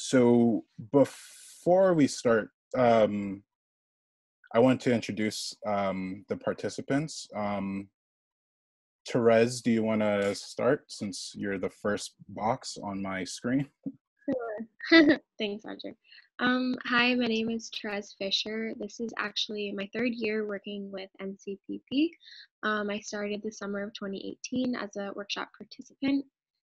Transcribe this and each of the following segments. So before we start, I want to introduce the participants. Therese, do you want to start since you're the first box on my screen? Sure. Thanks, Roger. Hi, my name is Therese Fisher. This is actually my third year working with NCPP. I started the summer of 2018 as a workshop participant,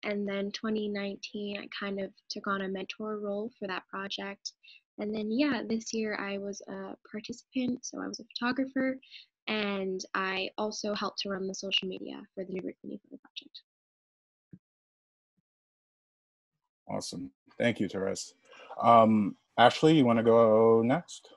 and then 2019 I kind of took on a mentor role for that project. And then yeah, this year I was a participant, so I was a photographer, and I also helped to run the social media for the Newburgh Community Photo Project. Awesome. Thank you, Therese. Ashley, you want to go next?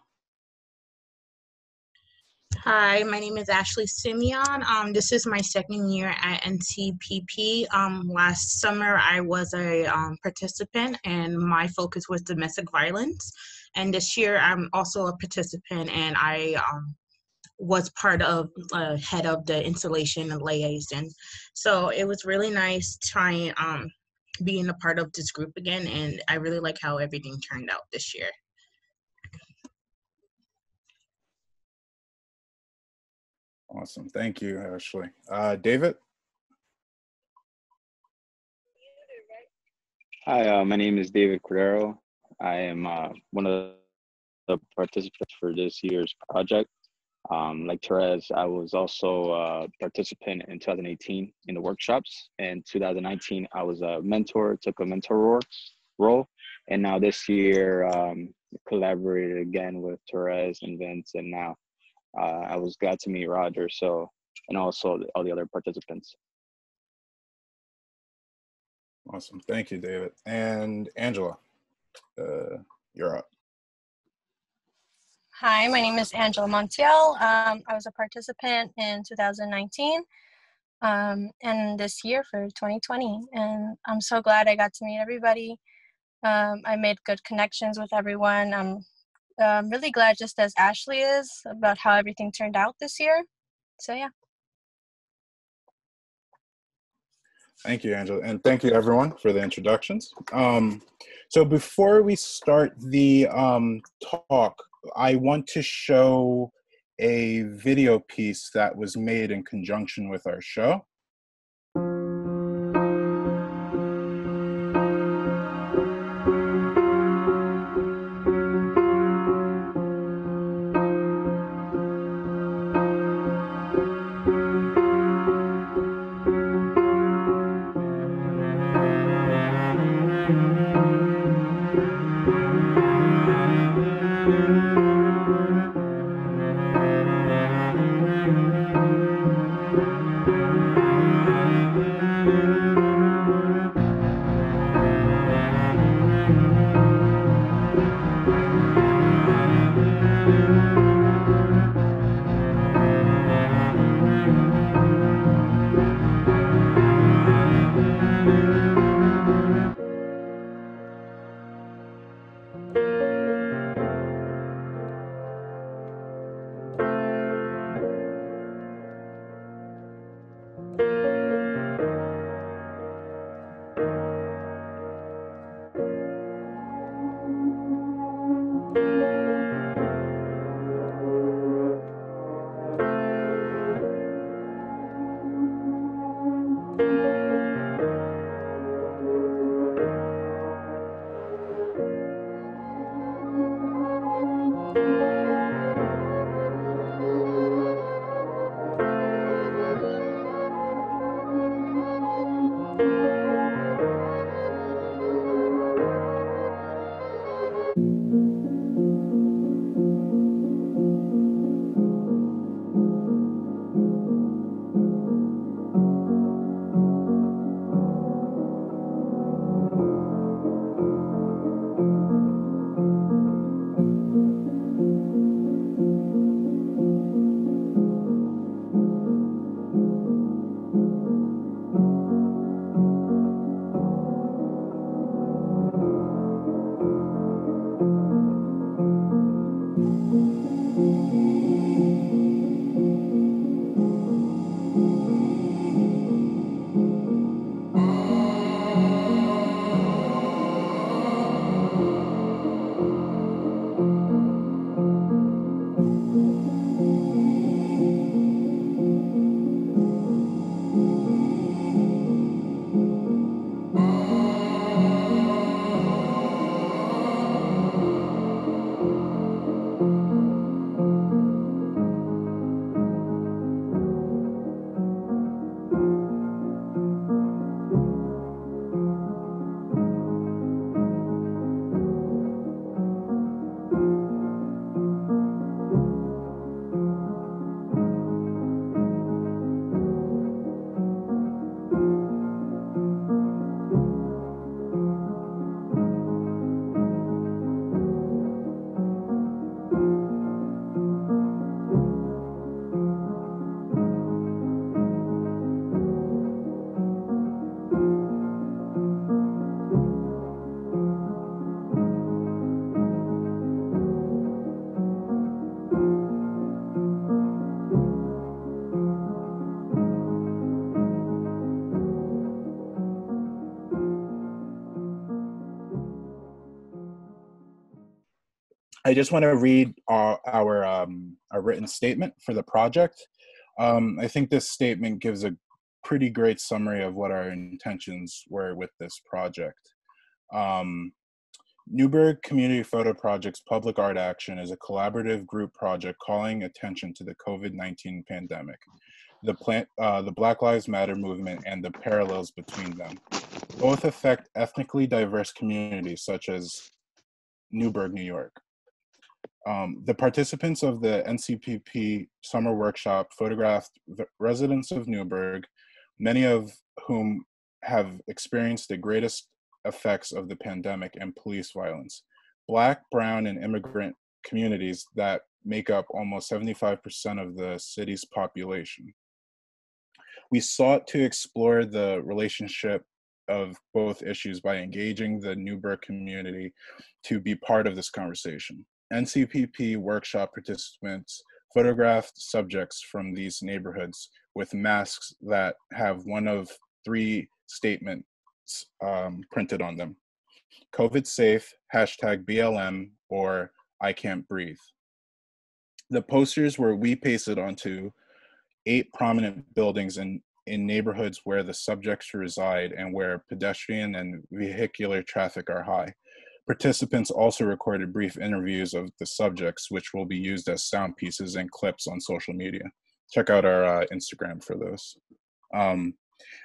Hi, my name is Ashley Simeon. This is my second year at NCPP. Last summer, I was a participant, and my focus was domestic violence. And this year, I'm also a participant, and I was part of, head of the installation and liaison. So it was really nice trying being a part of this group again, and I really like how everything turned out this year. Awesome, thank you, Ashley. David? Hi, my name is David Cordero. I am one of the participants for this year's project. Like Therese, I was also a participant in 2018 in the workshops. In 2019, I was a mentor, took a mentor role. And now this year, collaborated again with Therese and Vince, and now I was glad to meet Roger, so, and also all the other participants. Awesome, thank you, David. And Angela, you're up. Hi, my name is Angela Montiel. I was a participant in 2019 and this year for 2020. And I'm so glad I got to meet everybody. I made good connections with everyone. I'm really glad, just as Ashley is, about how everything turned out this year. So yeah. Thank you, Angela. And thank you everyone for the introductions. So before we start the talk, I want to show a video piece that was made in conjunction with our show. I just want to read our written statement for the project. I think this statement gives a pretty great summary of what our intentions were with this project. Newburgh Community Photo Project's Public Art Action is a collaborative group project calling attention to the COVID-19 pandemic, the Black Lives Matter movement, and the parallels between them. Both affect ethnically diverse communities such as Newburgh, New York. The participants of the NCPP summer workshop photographed the residents of Newburgh, many of whom have experienced the greatest effects of the pandemic and police violence. Black, brown, and immigrant communities that make up almost 75% of the city's population. We sought to explore the relationship of both issues by engaging the Newburgh community to be part of this conversation. NCPP workshop participants photographed subjects from these neighborhoods with masks that have one of three statements printed on them. COVID safe, hashtag BLM, or I can't breathe. The posters were pasted onto 8 prominent buildings in neighborhoods where the subjects reside and where pedestrian and vehicular traffic are high. Participants also recorded brief interviews of the subjects, which will be used as sound pieces and clips on social media. Check out our Instagram for those.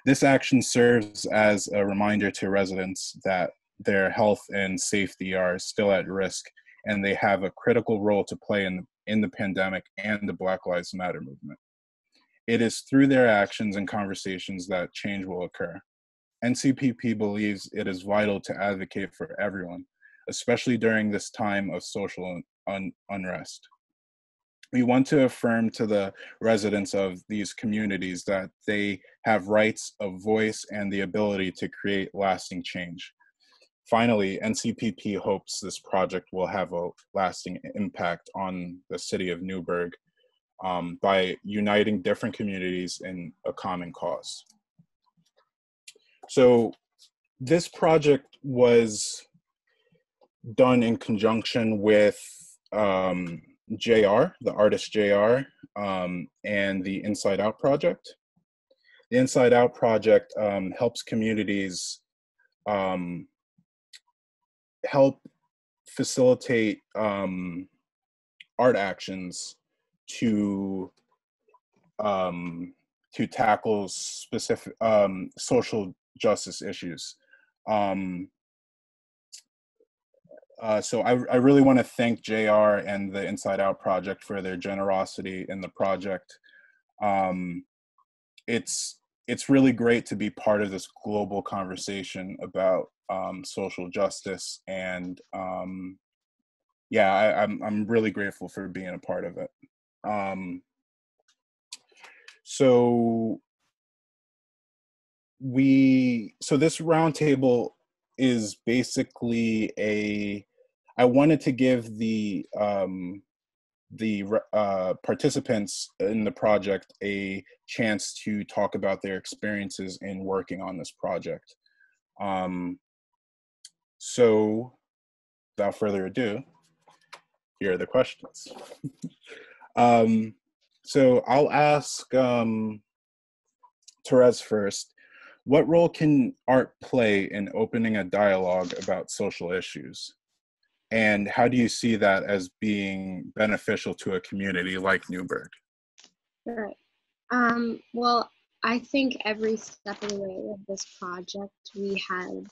This action serves as a reminder to residents that their health and safety are still at risk, and they have a critical role to play in the pandemic and the Black Lives Matter movement. It is through their actions and conversations that change will occur. NCPP believes it is vital to advocate for everyone, especially during this time of social unrest. We want to affirm to the residents of these communities that they have rights of voice and the ability to create lasting change. Finally, NCPP hopes this project will have a lasting impact on the city of Newburgh by uniting different communities in a common cause. So this project was done in conjunction with JR, the artist JR, and the Inside Out Project. The Inside Out Project helps communities help facilitate art actions to tackle specific social justice issues. So I really want to thank JR and the Inside Out Project for their generosity in the project. It's really great to be part of this global conversation about social justice, and yeah, I'm really grateful for being a part of it. So this roundtable is basically I wanted to give the participants in the project a chance to talk about their experiences in working on this project. So without further ado, here are the questions. So I'll ask Therese first. What role can art play in opening a dialogue about social issues? And how do you see that as being beneficial to a community like Newburgh? Sure. Well, I think every step of the way of this project, we had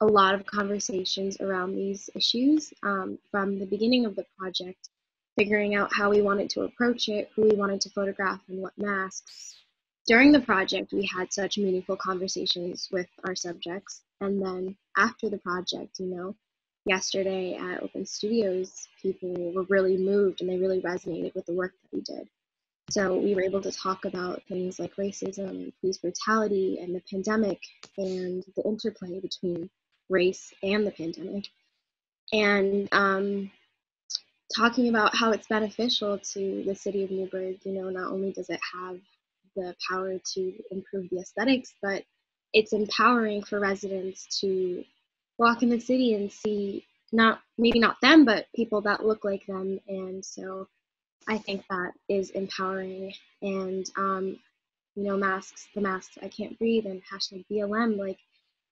a lot of conversations around these issues from the beginning of the project, figuring out how we wanted to approach it, who we wanted to photograph, and what masks. During the project, we had such meaningful conversations with our subjects. And then after the project, you know, yesterday at Open Studios, people were really moved and they really resonated with the work that we did. So we were able to talk about things like racism and police brutality and the pandemic and the interplay between race and the pandemic. And talking about how it's beneficial to the city of Newburgh, you know, not only does it have the power to improve the aesthetics, but it's empowering for residents to walk in the city and see maybe not them, but people that look like them. And so I think that is empowering. And, you know, the masks, I Can't Breathe, and hashtag BLM, like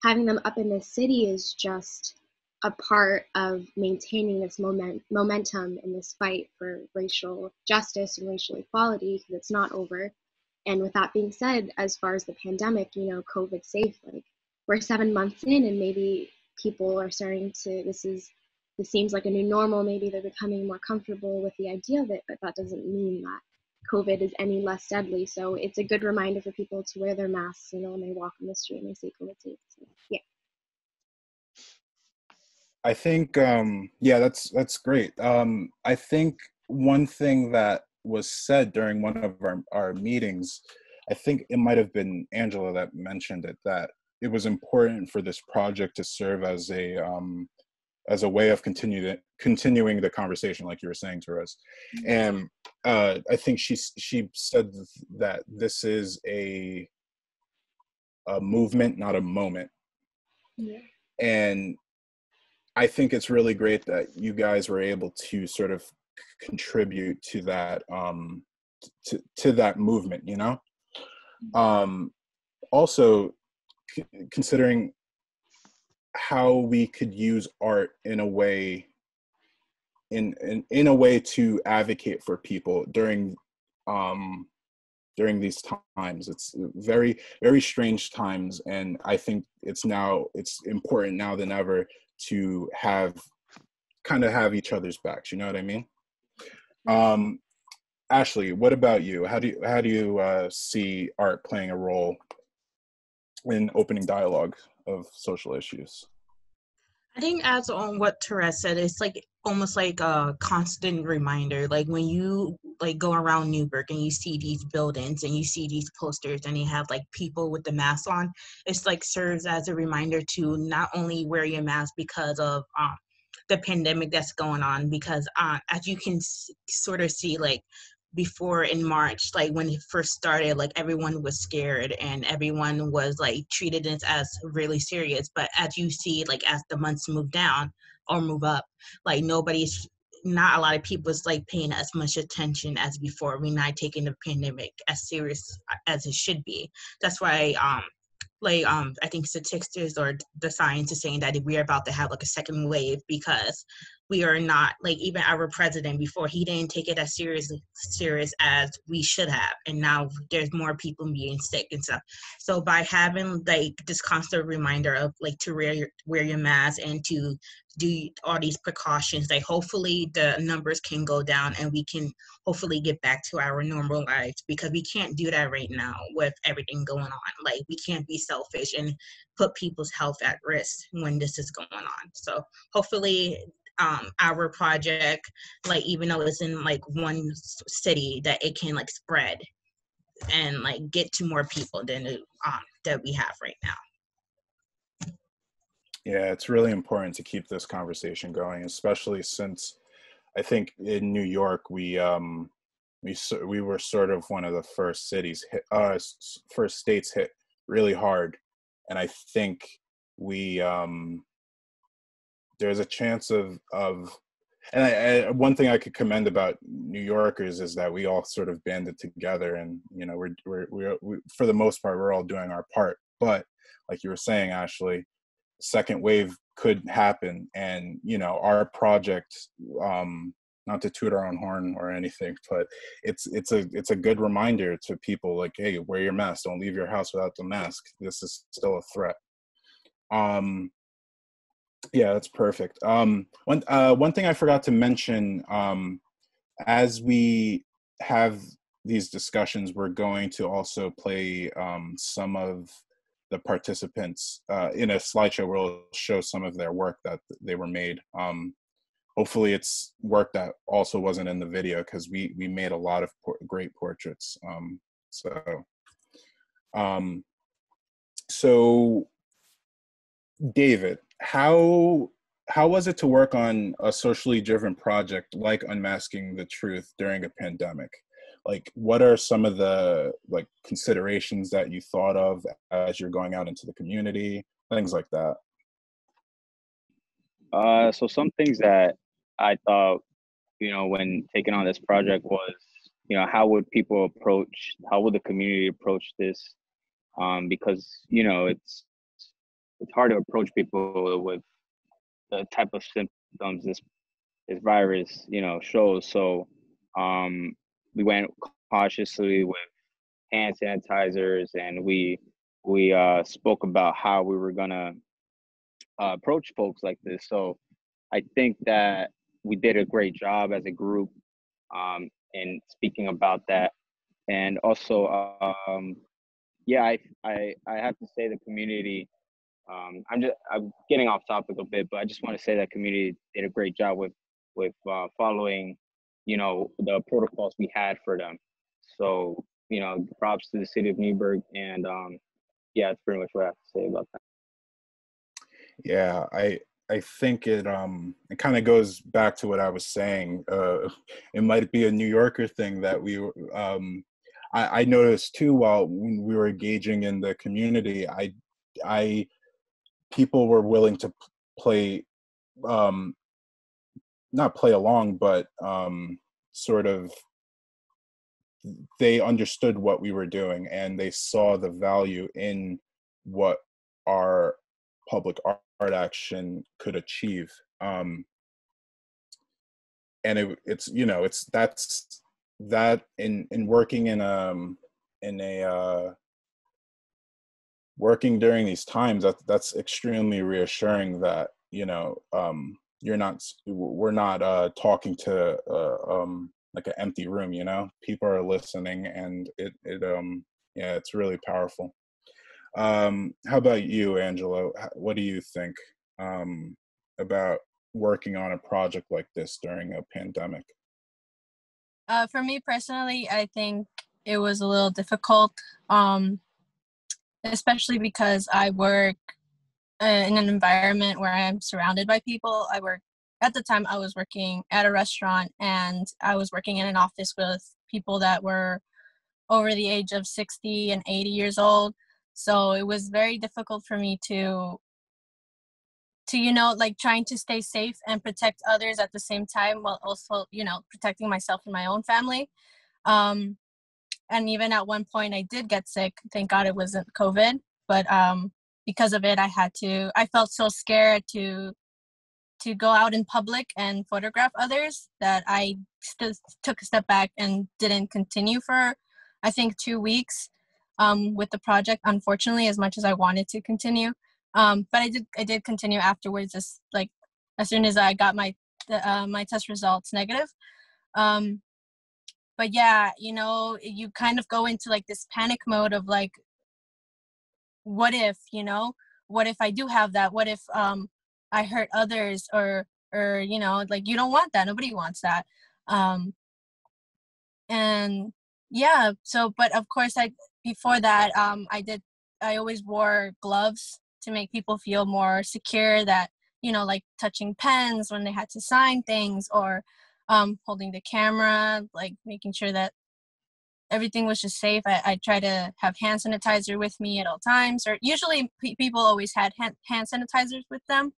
having them up in this city is just a part of maintaining this momentum in this fight for racial justice and racial equality, because it's not over. And with that being said, as far as the pandemic, you know, COVID safe, like we're 7 months in, and maybe people are starting to, this seems like a new normal. Maybe they're becoming more comfortable with the idea of it, but that doesn't mean that COVID is any less deadly. So it's a good reminder for people to wear their masks, you know, when they walk on the street and they see COVID safe. So, yeah. I think, yeah, that's great. I think one thing that was said during one of our meetings, I think it might have been Angela that mentioned it, that it was important for this project to serve as a way of continuing the conversation, like you were saying, Therese. And I think she said that this is a movement, not a moment. Yeah. And I think it's really great that you guys were able to sort of contribute to that, to that movement, you know? Also, considering how we could use art in a way, in a way to advocate for people during, during these times. It's very, very strange times. And I think it's important now than ever to kind of have each other's backs. You know what I mean? Ashley, what about you? How do you see art playing a role in opening dialogue of social issues? I think, as on what Therese said, it's like almost like a constant reminder. Like when you like go around Newburgh and you see these buildings and you see these posters and you have like people with the masks on, it's like serves as a reminder to not only wear your mask because of the pandemic that's going on, because as you can sort of see, like before in March, like when it first started, like everyone was scared and everyone was like treated it as really serious. But as you see, like as the months move down or move up, like not a lot of people's like paying as much attention as before. We're not taking the pandemic as serious as it should be. That's why I think statistics or the science is saying that we are about to have like a second wave, because we are not, like even our president before, he didn't take it as serious as we should have. And now there's more people being sick and stuff. So by having like this constant reminder of like to wear your mask and to do all these precautions, like hopefully the numbers can go down and we can hopefully get back to our normal lives, because we can't do that right now with everything going on. Like we can't be selfish and put people's health at risk when this is going on. So hopefully our project, like even though it's in like one city, that it can like spread and like get to more people than that we have right now. Yeah, it's really important to keep this conversation going, especially since I think in New York we were sort of one of the first states hit really hard, and I think we there's a chance of, and one thing I could commend about New Yorkers is that we all sort of banded together, and you know we for the most part we're all doing our part. But like you were saying, Ashley, second wave could happen, and you know our project, not to toot our own horn or anything, but it's a good reminder to people, like, hey, wear your mask, don't leave your house without the mask, this is still a threat. Yeah, that's perfect. One thing I forgot to mention, as we have these discussions, we're going to also play some of the participants in a slideshow. We'll show some of their work that they were made. Hopefully it's work that also wasn't in the video, because we made a lot of great portraits. So David, how was it to work on a socially driven project like Unmasking the Truth during a pandemic? Like, what are some of the like considerations that you thought of as you're going out into the community, things like that? So some things that I thought, you know, when taking on this project was, you know, how would the community approach this? Because, you know, it's hard to approach people with the type of symptoms this virus, you know, shows. So we went cautiously with hand sanitizers, and we spoke about how we were gonna approach folks like this. So I think that we did a great job as a group in speaking about that. And also, yeah, I have to say the community, I'm getting off topic a bit, but I just want to say that community did a great job with following, you know, the protocols we had for them. So, you know, props to the city of Newburgh. And yeah, that's pretty much what I have to say about that. Yeah, I think it kind of goes back to what I was saying. It might be a New Yorker thing that we, I noticed too, while we were engaging in the community, people were willing to play, not play along, but sort of, they understood what we were doing, and they saw the value in what our public art action could achieve. And it's, you know, in working working during these times, that's extremely reassuring that, you know, we're not talking to like an empty room, you know, people are listening, and yeah, it's really powerful. How about you, Angela? What do you think about working on a project like this during a pandemic? For me personally, I think it was a little difficult, especially because I work in an environment where I'm surrounded by people. At the time, I was working at a restaurant, and I was working in an office with people that were over the age of 60 and 80 years old. So it was very difficult for me to, you know, like trying to stay safe and protect others at the same time, while also, you know, protecting myself and my own family. And even at one point I did get sick. Thank God it wasn't COVID, but because of it, I felt so scared to go out in public and photograph others that I took a step back and didn't continue for, I think, 2 weeks with the project, unfortunately, as much as I wanted to continue. But I did continue afterwards, just like as soon as I got my test results negative. But yeah, you know, you kind of go into like this panic mode of like, what if, you know, what if I do have that? What if I hurt others, or, you know, like, you don't want that. Nobody wants that. And yeah, so, but of course before that, I always wore gloves to make people feel more secure that, you know, like touching pens when they had to sign things, or holding the camera, like making sure that everything was just safe. I try to have hand sanitizer with me at all times, or usually people always had hand sanitizers with them.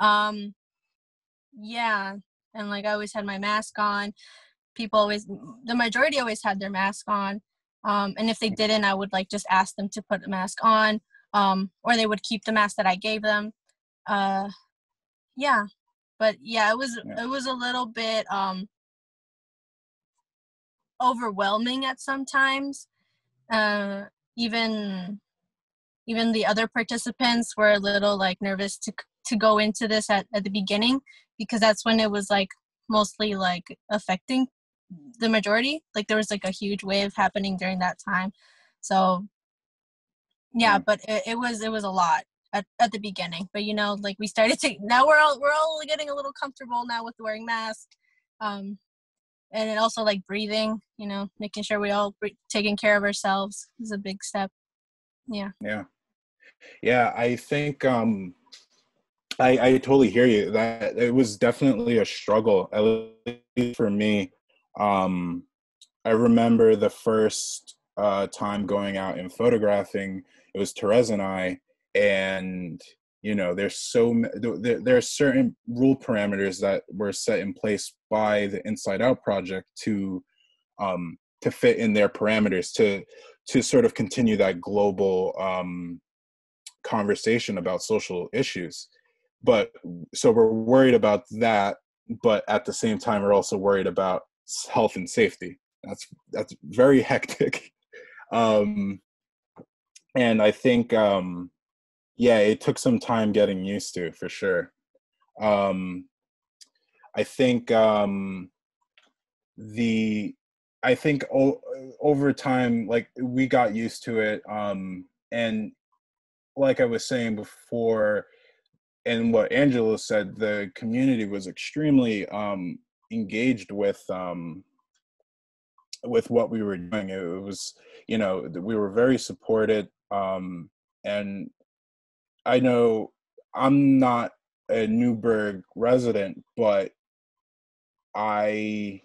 Yeah, and like I always had my mask on. The majority always had their mask on. And if they didn't, I would like just ask them to put a mask on, or they would keep the mask that I gave them. Yeah, but yeah, it was a little bit overwhelming at some times. Even the other participants were a little like nervous to go into this at the beginning, because that's when it was like mostly like affecting the majority. Like there was like a huge wave happening during that time. So yeah, but it was a lot at the beginning. But you know, like we started to, now we're all getting a little comfortable now with wearing masks. And it also like breathing, you know, making sure we all taking care of ourselves is a big step. Yeah. Yeah. Yeah. I think, I totally hear you. That it was definitely a struggle, at least for me. I remember the first time going out and photographing, it was Therese and I, and You know, there are certain rule parameters that were set in place by the Inside Out Project to fit in their parameters, to sort of continue that global conversation about social issues. But so we're worried about that, but at the same time, we're also worried about health and safety. That's very hectic. And I think, yeah, it took some time getting used to, for sure. I think over time, like, we got used to it. And like I was saying before, and what Angela said, the community was extremely engaged with what we were doing. It was, you know, we were very supported. And I know I'm not a Newburgh resident, but I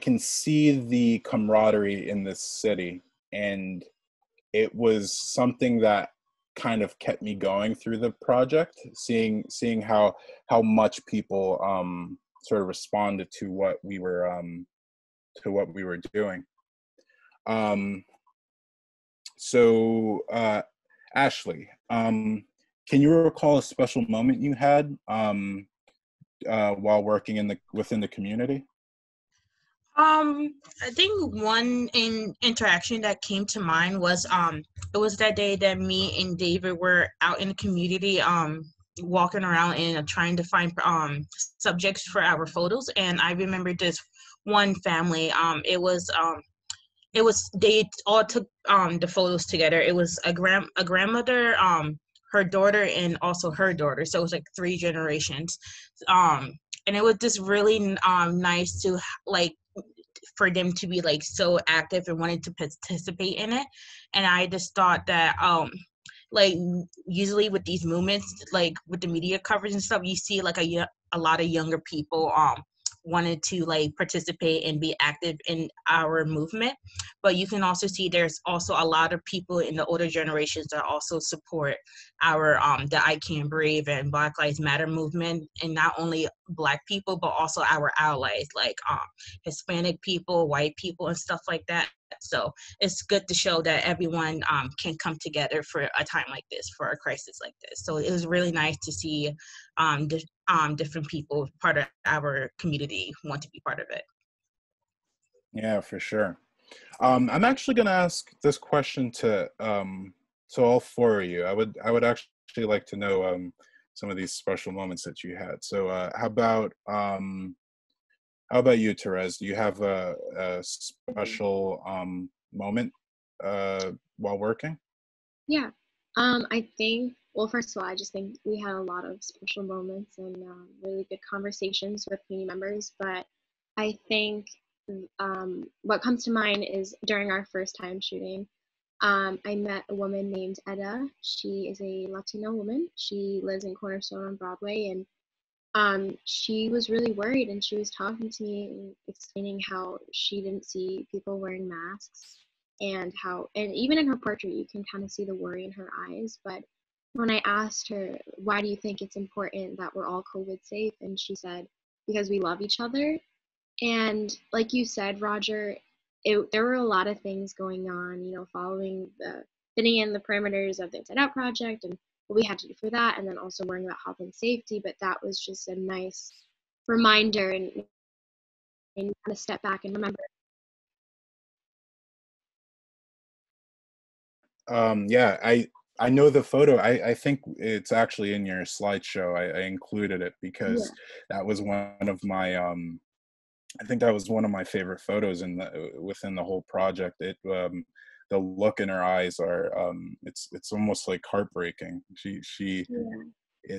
can see the camaraderie in this city. And it was something that kind of kept me going through the project, seeing how much people sort of responded to what we were doing. So Ashley, can you recall a special moment you had while working within the community? I think one interaction that came to mind was it was that day that me and David were out in the community walking around and trying to find subjects for our photos, and I remember this one family. It was they all took the photos together. It was a grandmother, her daughter, and also her daughter. So it was like three generations, and it was just really nice to for them to be like so active and wanted to participate in it. And I just thought that like usually with these movements, like with the media coverage and stuff, you see like a lot of younger people wanted to like participate and be active in our movement. But you can also see there's also a lot of people in the older generations that also support our the I Can Breathe and Black Lives Matter movement, and not only Black people but also our allies, like Hispanic people, white people, and stuff like that. So it's good to show that everyone can come together for a time like this, for a crisis like this. So it was really nice to see different people, part of our community, want to be part of it. Yeah, for sure. I'm actually going to ask this question to all four of you. I would actually like to know some of these special moments that you had. So how about you, Therese? Do you have a special moment while working? Yeah, I think, well, first of all, I just think we had a lot of special moments and really good conversations with community members. But I think what comes to mind is during our first time shooting, I met a woman named Edda. She is a Latino woman. She lives in Cornerstone on Broadway, and she was really worried, and she was talking to me and explaining how she didn't see people wearing masks, and how, and even in her portrait, you can kind of see the worry in her eyes. But when I asked her, why do you think it's important that we're all COVID safe? And she said, because we love each other. And like you said, Roger, there were a lot of things going on, you know, fitting in the parameters of the Inside Out Project and what we had to do for that, and then also worrying about health and safety. But that was just a nice reminder and kind of step back and remember. Yeah, I know the photo. I think it's actually in your slideshow. I included it because that was one of my I think that was one of my favorite photos within the whole project. It the look in her eyes are it's almost like heartbreaking. She seemed very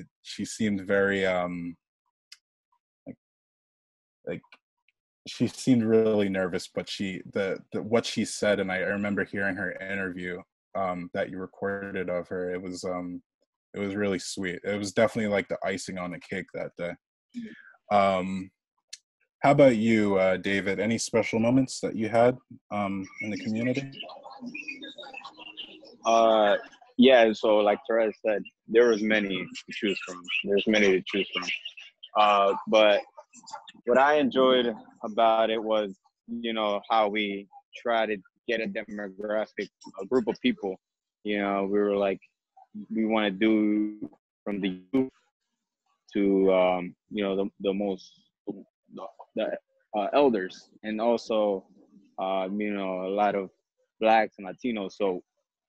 like she seemed really nervous, but what she said, and I remember hearing her interview that you recorded of her, it was really sweet. It was definitely like the icing on the cake that day. How about you, David? Any special moments that you had in the community? Yeah, so like Therese said, there was many to choose from. But what I enjoyed about it was, you know, how we try to get a demographic, a group of people. You know, we were like, we want to do from the youth to, you know, the elders, and also, you know, a lot of Blacks and Latinos. So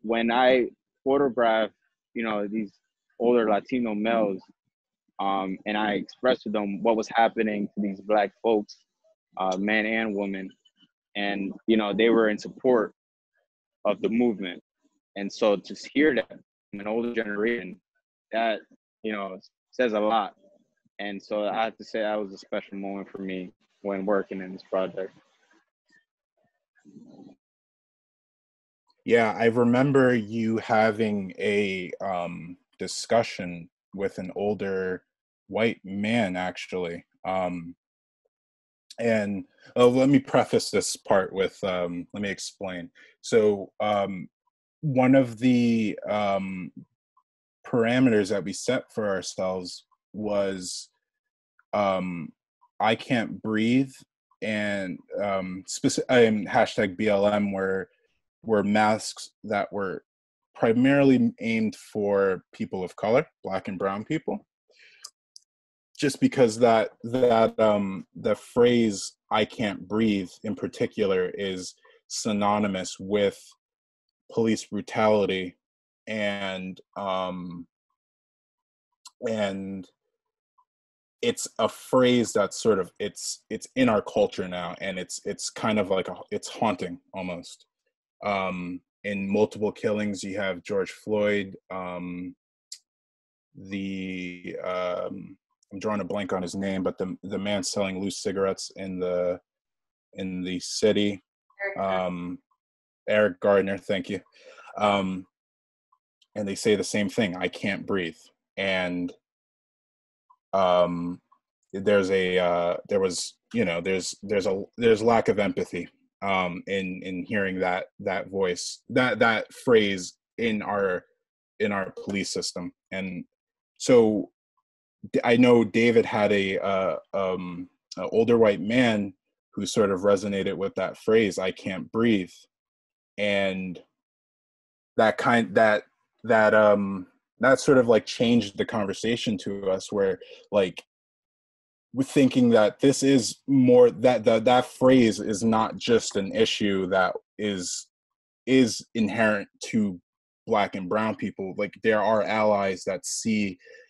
when I photograph, you know, these older Latino males, and I expressed to them what was happening to these Black folks, men and women, and, you know, they were in support of the movement. And so to hear that from an older generation, that, you know, says a lot. And so I have to say that was a special moment for me when working in this project. Yeah, I remember you having a discussion with an older white man, actually. And let me preface this part with, let me explain. So one of the parameters that we set for ourselves was I can't breathe, and # BLM were masks that were primarily aimed for people of color, Black and brown people, just because that the phrase "I can't breathe" in particular is synonymous with police brutality and it's a phrase that's sort of it's in our culture now, and it's kind of like it's haunting almost. In multiple killings, you have George Floyd, I'm drawing a blank on his name, but the man selling loose cigarettes in the city, Eric Garner, thank you. And they say the same thing, I can't breathe. And there's lack of empathy in hearing that voice, that phrase in our police system. And so I know David had an older white man who sort of resonated with that phrase, I can't breathe, and that sort of like changed the conversation to us, where like we're thinking that this is more that phrase is not just an issue that is inherent to Black and brown people. Like there are allies that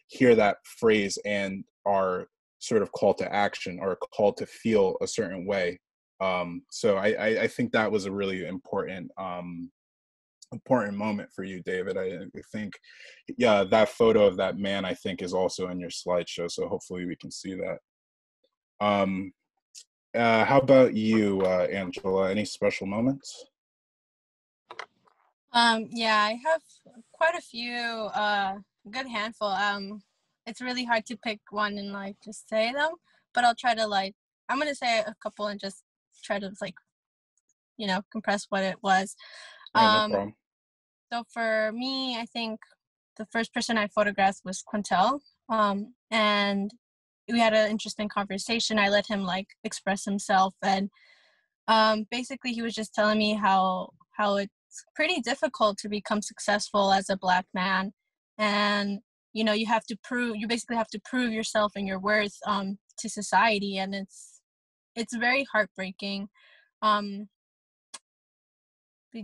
hear that phrase and are sort of call to action or call to feel a certain way. So I think that was a really important moment for you, David. I think, yeah, that photo of that man, I think, is also in your slideshow. So hopefully we can see that. How about you, Angela? Any special moments? Yeah, I have quite a few, good handful. It's really hard to pick one and like just say them, but I'll try to like, I'm going to say a couple and just try to like, you know, compress what it was. So for me, I think the first person I photographed was Quintel, and we had an interesting conversation. I let him like express himself, and basically he was just telling me how it's pretty difficult to become successful as a Black man, and you know you basically have to prove yourself and your worth to society, and it's very heartbreaking.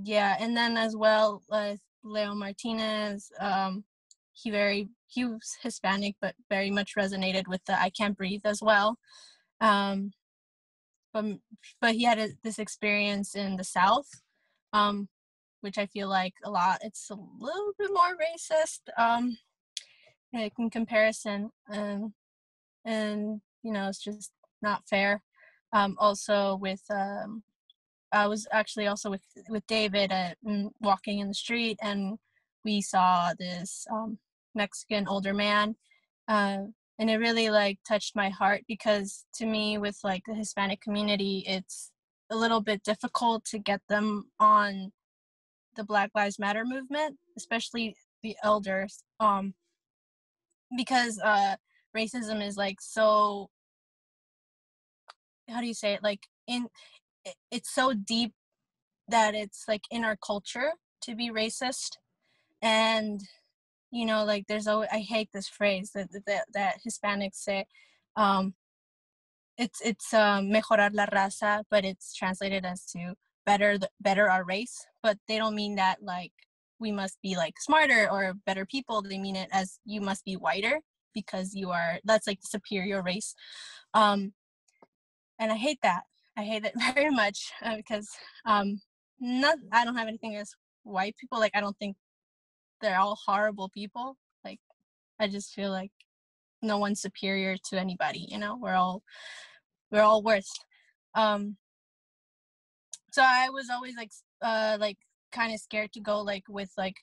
Yeah, and then as well as Leo Martinez, he was Hispanic, but very much resonated with the I can't breathe as well. But he had this experience in the South, which I feel like it's a little bit more racist like in comparison. And, you know, it's just not fair. Also with... I was actually also with David walking in the street, and we saw this Mexican older man, and it really like touched my heart, because to me with like the Hispanic community, it's a little bit difficult to get them on the Black Lives Matter movement, especially the elders, because racism is like so, how do you say it, like it's so deep that it's like in our culture to be racist. And you know, like there's always, I hate this phrase that Hispanics say, it's mejorar la raza, but it's translated as to better our race, but they don't mean that like we must be like smarter or better people. They mean it as you must be whiter because you are, that's like the superior race. And I hate that. I hate it very much because I don't have anything against white people. Like, I don't think they're all horrible people. Like, I just feel like no one's superior to anybody, you know, we're all worse. So I was always like kind of scared to go like with like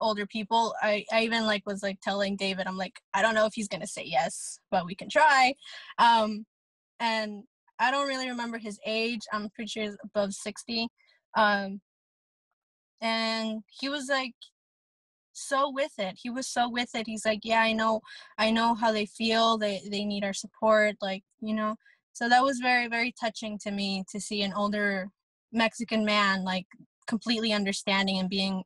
older people. I even like was like telling David, I'm like, I don't know if he's gonna say yes, but we can try. And I don't really remember his age. I'm pretty sure he's above 60. And he was like, so with it. He was so with it. He's like, yeah, I know how they feel. They need our support, like, you know. So that was very, very touching to me to see an older Mexican man like completely understanding and being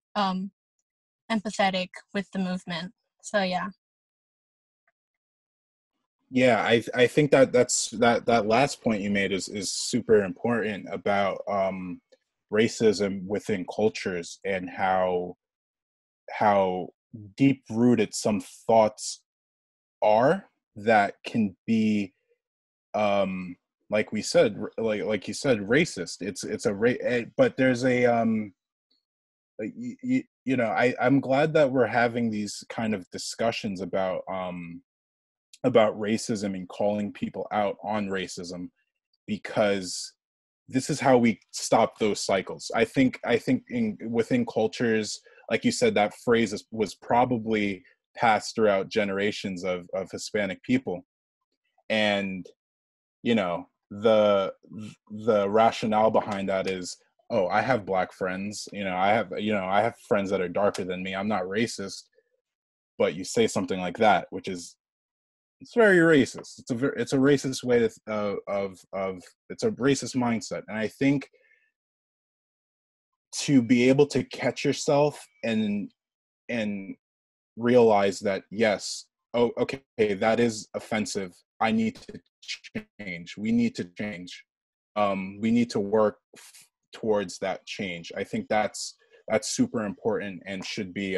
empathetic with the movement. So yeah. Yeah, I think that last point you made is super important about racism within cultures and how deep rooted some thoughts are that can be, like we said, like you said, racist. But there's a you know, I'm glad that we're having these kind of discussions about racism and calling people out on racism, because this is how we stop those cycles. I think within cultures, like you said, that phrase was probably passed throughout generations of Hispanic people. And, you know, the rationale behind that is, oh, I have black friends, you know, I have friends that are darker than me, I'm not racist. But you say something like that, which is, it's very racist. It's a racist way of it's a racist mindset. And I think to be able to catch yourself and realize that, yes, oh, okay, that is offensive. I need to change. We need to change. We need to work towards that change. I think that's super important and should be.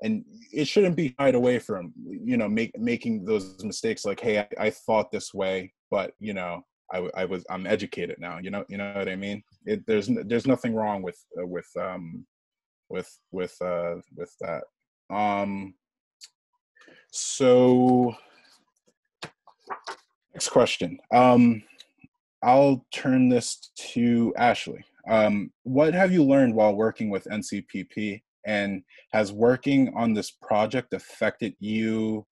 And it shouldn't be shied away from, you know, making those mistakes. Like, hey, I thought this way, but you know, I'm educated now. You know what I mean. There's nothing wrong with that. So, next question. I'll turn this to Ashley. What have you learned while working with NCPP? And has working on this project affected you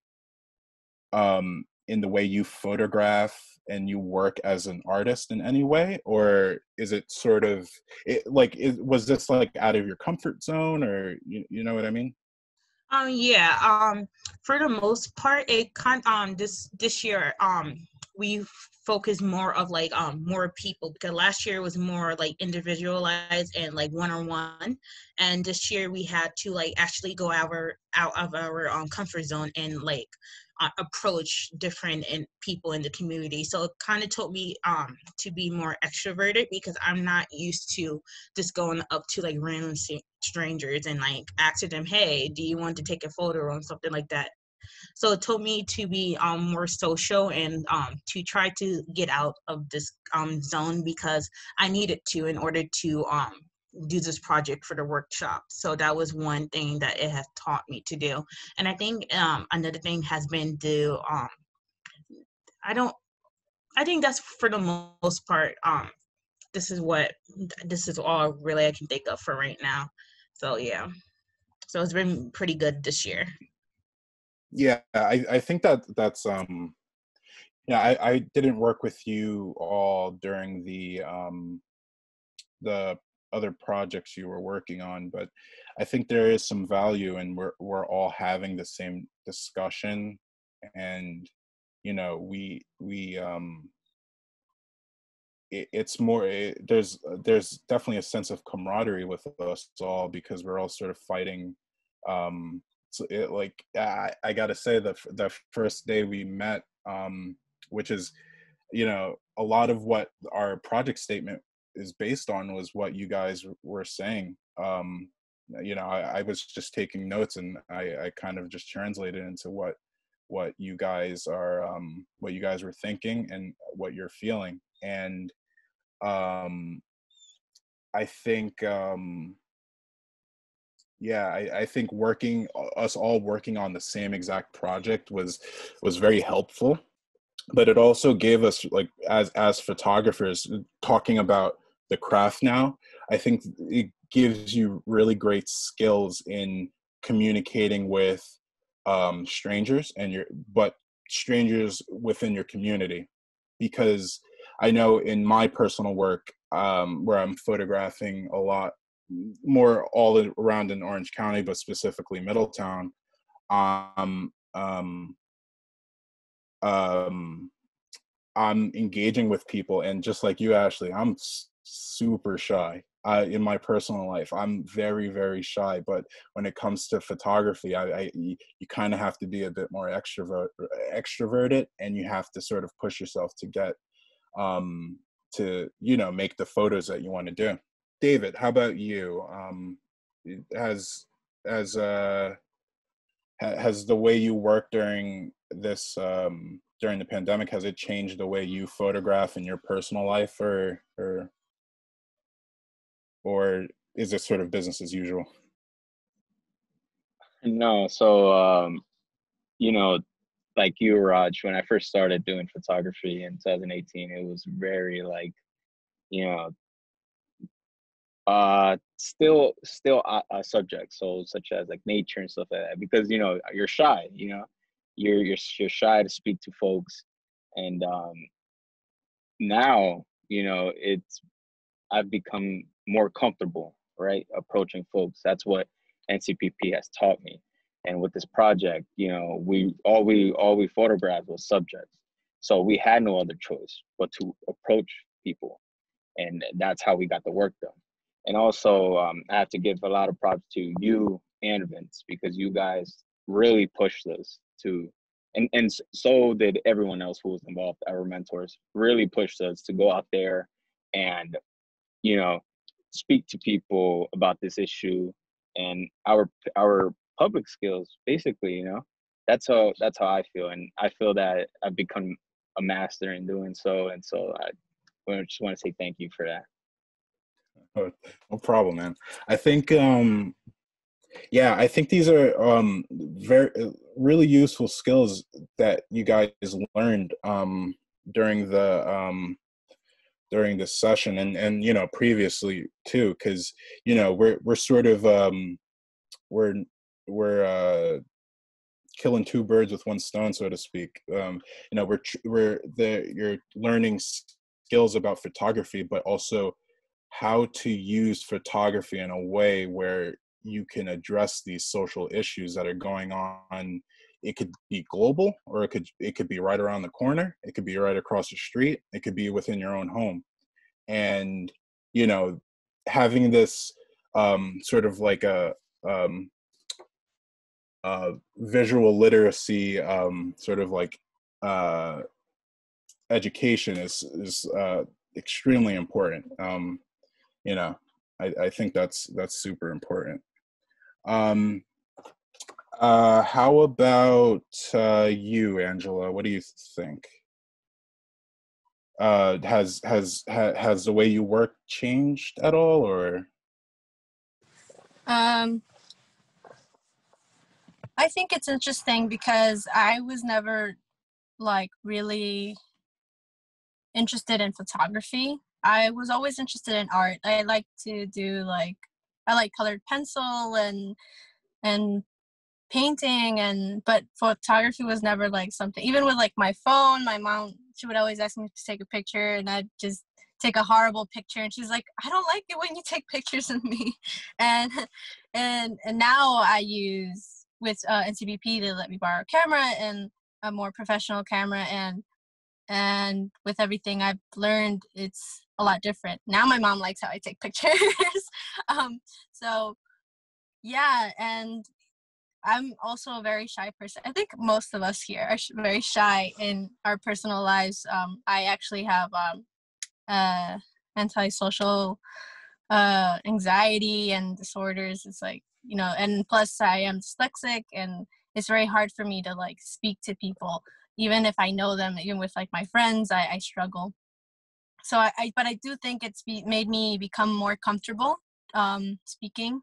in the way you photograph and you work as an artist in any way? Or is it sort of, was this like out of your comfort zone, or you know what I mean? Yeah, for the most part, this year, we focus more of like more people, because last year was more like individualized and like one-on-one, and this year we had to like actually go out of our comfort zone and like approach different people in the community. So it kind of taught me to be more extroverted, because I'm not used to just going up to like random strangers and like asking them, hey, do you want to take a photo or something like that. So it told me to be more social and to try to get out of this zone, because I needed to in order to do this project for the workshop. So that was one thing that it has taught me to do. And I think another thing has been to, I think that's for the most part, this is all really I can think of for right now. So yeah, so it's been pretty good this year. Yeah, I think that's yeah, I didn't work with you all during the other projects you were working on, but I think there is some value in we're all having the same discussion, and you know, there's definitely a sense of camaraderie with us all, because we're all sort of fighting. I gotta say, the first day we met, which is, you know, a lot of what our project statement is based on was what you guys were saying. You know, I was just taking notes, and I kind of just translated into what you guys are, what you guys were thinking and what you're feeling. And I think, I think us all working on the same exact project was very helpful. But it also gave us, like, as photographers, talking about the craft now, I think it gives you really great skills in communicating with strangers but strangers within your community. Because I know in my personal work, where I'm photographing a lot more all around in Orange County, but specifically Middletown, I'm engaging with people, and just like you, Ashley, I'm super shy. In my personal life, I'm very, very shy. But when it comes to photography, you kind of have to be a bit more extroverted, and you have to sort of push yourself to get to, you know, make the photos that you want to do. David, how about you? Has the way you work during this during the pandemic, has it changed the way you photograph in your personal life, or is it sort of business as usual? No, so you know, like you, Raj, when I first started doing photography in 2018, it was very, like, you know, still a subject, so such as like nature and stuff like that, because, you know, you're shy, you know, you're shy to speak to folks. And now, you know, I've become more comfortable, right, approaching folks. That's what NCPP has taught me. And with this project, you know, we photographed was subjects, so we had no other choice but to approach people, and that's how we got the work done. And also, I have to give a lot of props to you and Vince, because you guys really pushed us to, and so did everyone else who was involved. Our mentors really pushed us to go out there and, you know, speak to people about this issue and our public skills, basically, you know. That's how I feel, and I feel that I've become a master in doing so. And so I just want to say thank you for that. Oh, no problem, man. I think, I think these are really useful skills that you guys learned during this session, and you know, previously too, because, you know, we're sort of we're killing two birds with one stone, so to speak. You know, you're learning skills about photography, but also how to use photography in a way where you can address these social issues that are going on. It could be global, or it could be right around the corner. It could be right across the street. It could be within your own home. And, you know, having this sort of like a visual literacy sort of like education is extremely important. You know, I think that's super important. How about you, Angela? What do you think? Has the way you work changed at all, or? I think it's interesting because I was never, like, really interested in photography. I was always interested in art. I like to do, like, I like colored pencil and painting, but photography was never, like, something. Even with, like, my phone, my mom, she would always ask me to take a picture, and I'd just take a horrible picture, and she's like, I don't like it when you take pictures of me. And now I use, with NCPP, they let me borrow a camera, and a more professional camera, and with everything I've learned, it's a lot different. Now my mom likes how I take pictures. So yeah, and I'm also a very shy person. I think most of us here are very shy in our personal lives. I actually have antisocial anxiety and disorders. It's like, you know, and plus I am dyslexic, and it's very hard for me to like speak to people, even if I know them, even with like my friends, I struggle. So but I do think it's made me become more comfortable speaking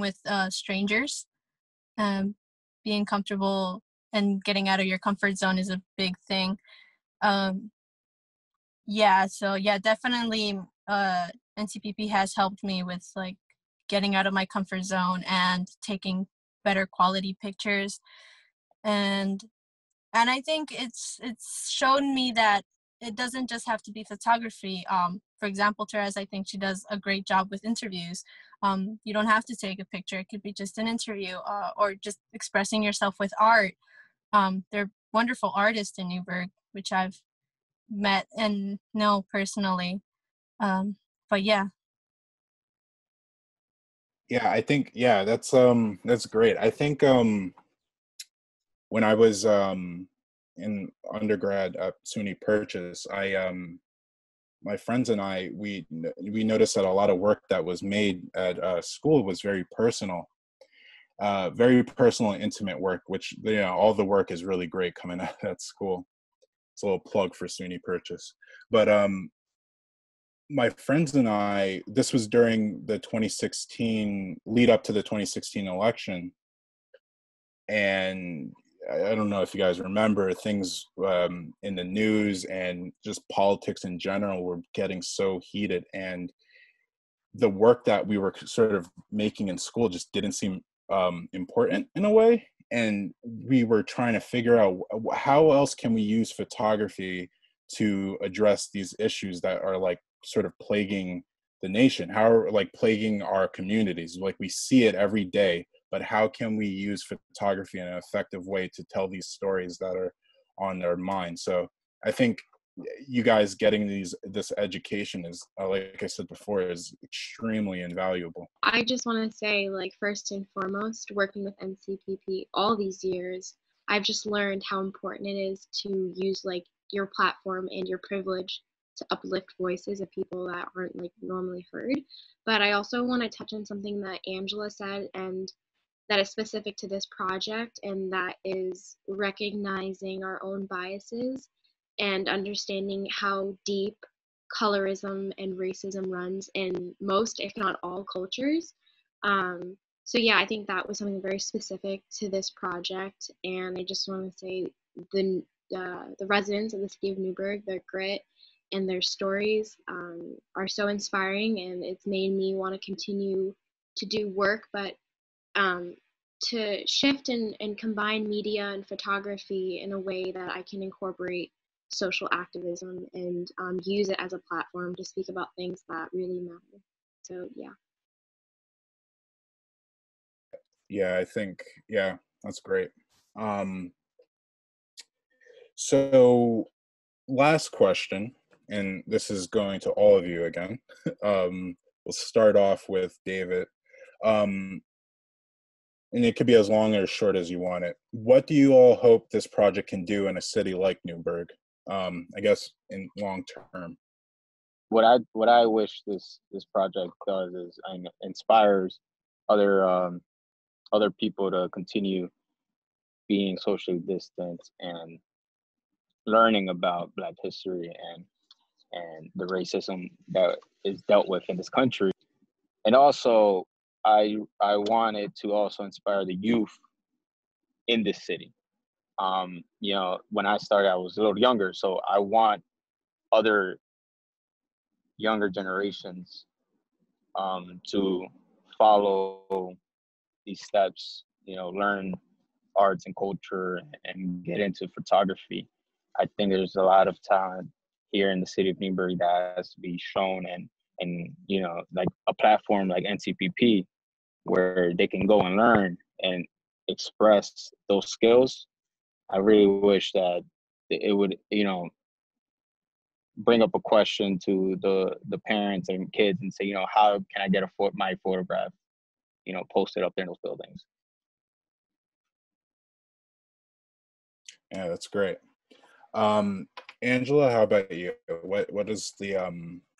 with strangers. Being comfortable and getting out of your comfort zone is a big thing. Yeah, so yeah, definitely NCPP has helped me with like getting out of my comfort zone and taking better quality pictures. And I think it's shown me that it doesn't just have to be photography. For example, Therese, I think she does a great job with interviews. You don't have to take a picture. It could be just an interview or just expressing yourself with art. There are wonderful artists in Newburgh, which I've met and know personally. But yeah. Yeah, I think, yeah, that's great. I think when I was in undergrad at SUNY Purchase, my friends and I, we noticed that a lot of work that was made at school was very personal and intimate work, which, you know, all the work is really great coming out at school. It's a little plug for SUNY Purchase. But my friends and I, this was during the 2016, lead up to the 2016 election. And I don't know if you guys remember, things in the news and just politics in general were getting so heated, and the work that we were sort of making in school just didn't seem important in a way. And we were trying to figure out how else can we use photography to address these issues that are like sort of plaguing the nation, plaguing our communities. Like, we see it every day, but how can we use photography in an effective way to tell these stories that are on their mind? So I think you guys getting this education is, like I said before, is extremely invaluable. I just want to say, like, first and foremost, working with NCPP all these years, I've just learned how important it is to use like your platform and your privilege to uplift voices of people that aren't like normally heard. But I also want to touch on something that Angela said, and that is specific to this project, and that is recognizing our own biases and understanding how deep colorism and racism runs in most, if not all, cultures. So yeah, I think that was something very specific to this project, and I just want to say the residents of the city of Newburgh, their grit and their stories are so inspiring, and it's made me want to continue to do work, but to shift and combine media and photography in a way that I can incorporate social activism and use it as a platform to speak about things that really matter. So yeah. Yeah, I think, yeah, that's great. So last question, and this is going to all of you again. We'll start off with David. And it could be as long or as short as you want it. What do you all hope this project can do in a city like Newburgh? I guess in long term. What I wish this project does is inspires other people to continue being socially distant and learning about Black history and the racism that is dealt with in this country. And also, I wanted to also inspire the youth in this city. You know, when I started, I was a little younger, so I want other younger generations to follow these steps, you know, learn arts and culture and get into photography. I think there's a lot of talent here in the city of Newburgh that has to be shown, and you know, like a platform like NCPP where they can go and learn and express those skills. I really wish that it would, you know, bring up a question to the parents and kids and say, you know, how can I get my photograph, you know, posted up there in those buildings? Yeah, that's great. Angela, how about you? What does the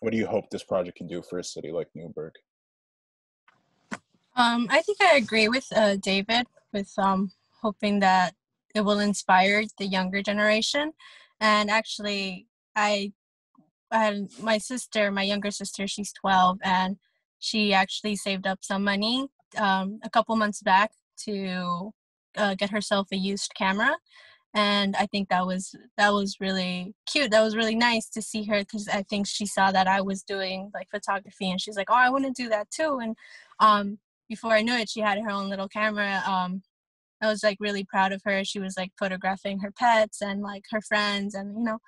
what do you hope this project can do for a city like Newburgh? I think I agree with David, with hoping that it will inspire the younger generation. And actually, my younger sister, she's 12, and she actually saved up some money a couple months back to get herself a used camera. And I think that was really cute. That was really nice to see her, because I think she saw that I was doing like photography, and she's like, oh, I want to do that too. And before I knew it, she had her own little camera. I was like really proud of her. She was like photographing her pets and like her friends, and you know,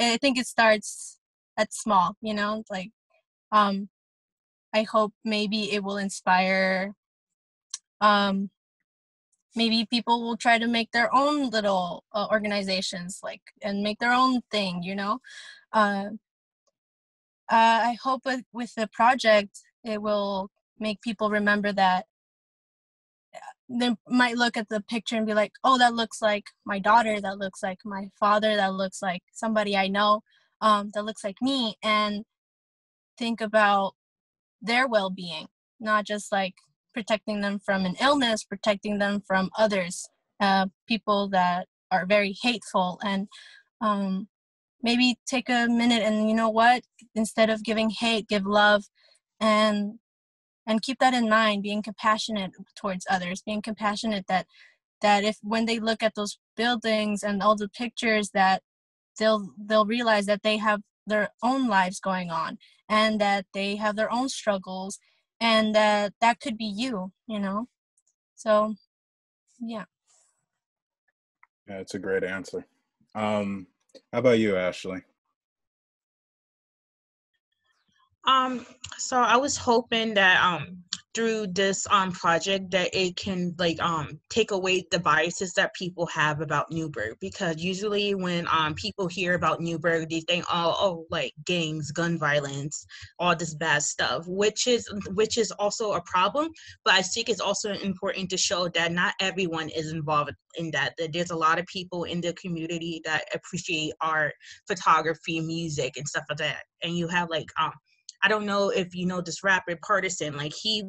I think it starts at small, you know, like I hope maybe it will inspire maybe people will try to make their own little organizations, like, and make their own thing, you know. I hope with the project, it will make people remember that they might look at the picture and be like, oh, that looks like my daughter, that looks like my father, that looks like somebody I know, that looks like me, and think about their well-being, not just like protecting them from an illness, protecting them from others, people that are very hateful. And maybe take a minute and, you know what, instead of giving hate, give love, and keep that in mind, being compassionate towards others, being compassionate that if when they look at those buildings and all the pictures, that they'll realize that they have their own lives going on, and that they have their own struggles, and that could be you, you know? So, yeah. Yeah, it's a great answer. How about you, Ashley? So I was hoping that through this project that it can like take away the biases that people have about Newburgh, because usually when people hear about Newburgh, they think oh, like gangs, gun violence, all this bad stuff, which is also a problem, but I think it's also important to show that not everyone is involved in that there's a lot of people in the community that appreciate art, photography, music, and stuff like that. And you have like I don't know if you know this rapper Partisan, like he's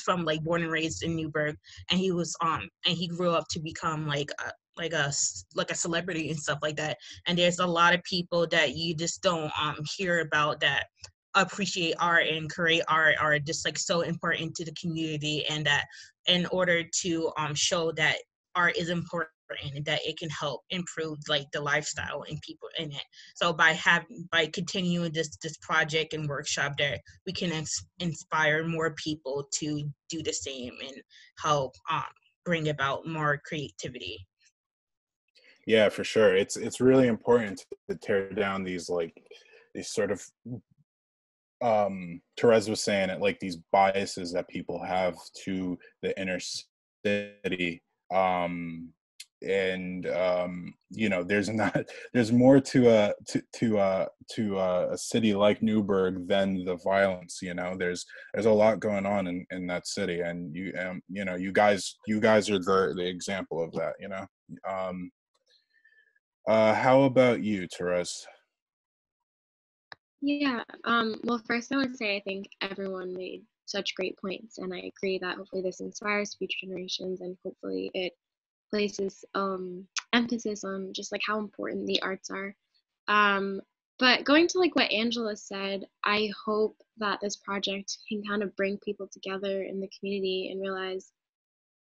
from like born and raised in Newburgh, and he was and he grew up to become like a celebrity and stuff like that. And there's a lot of people that you just don't hear about that appreciate art and create art are just like so important to the community, and that in order to show that art is important and that it can help improve like the lifestyle and people in it. So by continuing this project and workshop, there we can inspire more people to do the same and help bring about more creativity. Yeah, for sure. It's really important to tear down these sort of Therese was saying it, like these biases that people have to the inner city. You know, there's more to a city like Newburgh than the violence. You know, there's a lot going on in that city, and you know, you guys are the example of that. You know, how about you, Therese? Yeah. Well, first I would say I think everyone made such great points, and I agree that hopefully this inspires future generations, and hopefully it places emphasis on just like how important the arts are. But going to like what Angela said, I hope that this project can kind of bring people together in the community and realize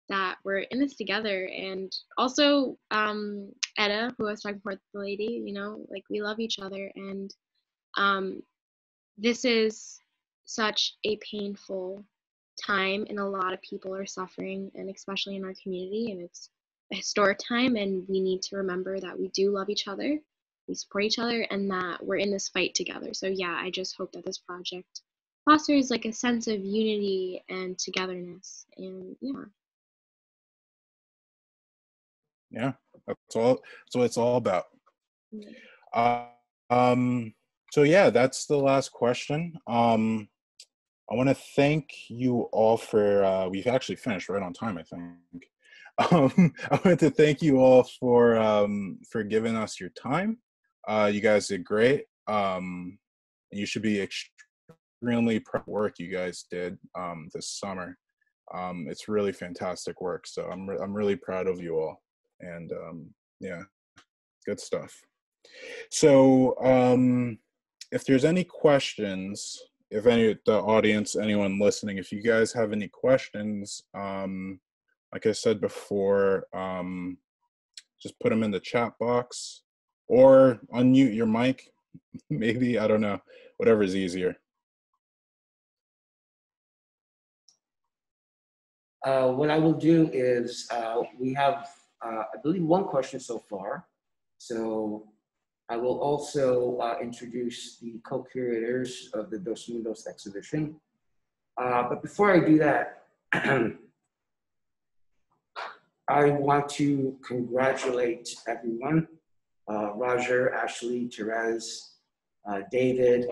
that we're in this together. And also Edda, who I was talking about, the lady, you know, like we love each other. And this is such a painful time, and a lot of people are suffering, and especially in our community, and it's a historic time, and we need to remember that we do love each other, we support each other and that we're in this fight together. So yeah, I just hope that this project fosters like a sense of unity and togetherness, and yeah. Yeah, that's all. So it's all about. So yeah, that's the last question. I want to thank you all for. We've actually finished right on time, I think. I want to thank you all for giving us your time. You guys did great. You should be extremely proud of the work you guys did this summer. It's really fantastic work. So I'm really proud of you all. And yeah, good stuff. So if there's any questions, if any the audience, anyone listening, if you guys have any questions, like I said before, just put them in the chat box or unmute your mic. Maybe, I don't know, whatever is easier. What I will do is we have, I believe, one question so far. So I will also introduce the co-curators of the Dos Mundos exhibition. But before I do that, I want to congratulate everyone, Roger, Ashley, Therese, David,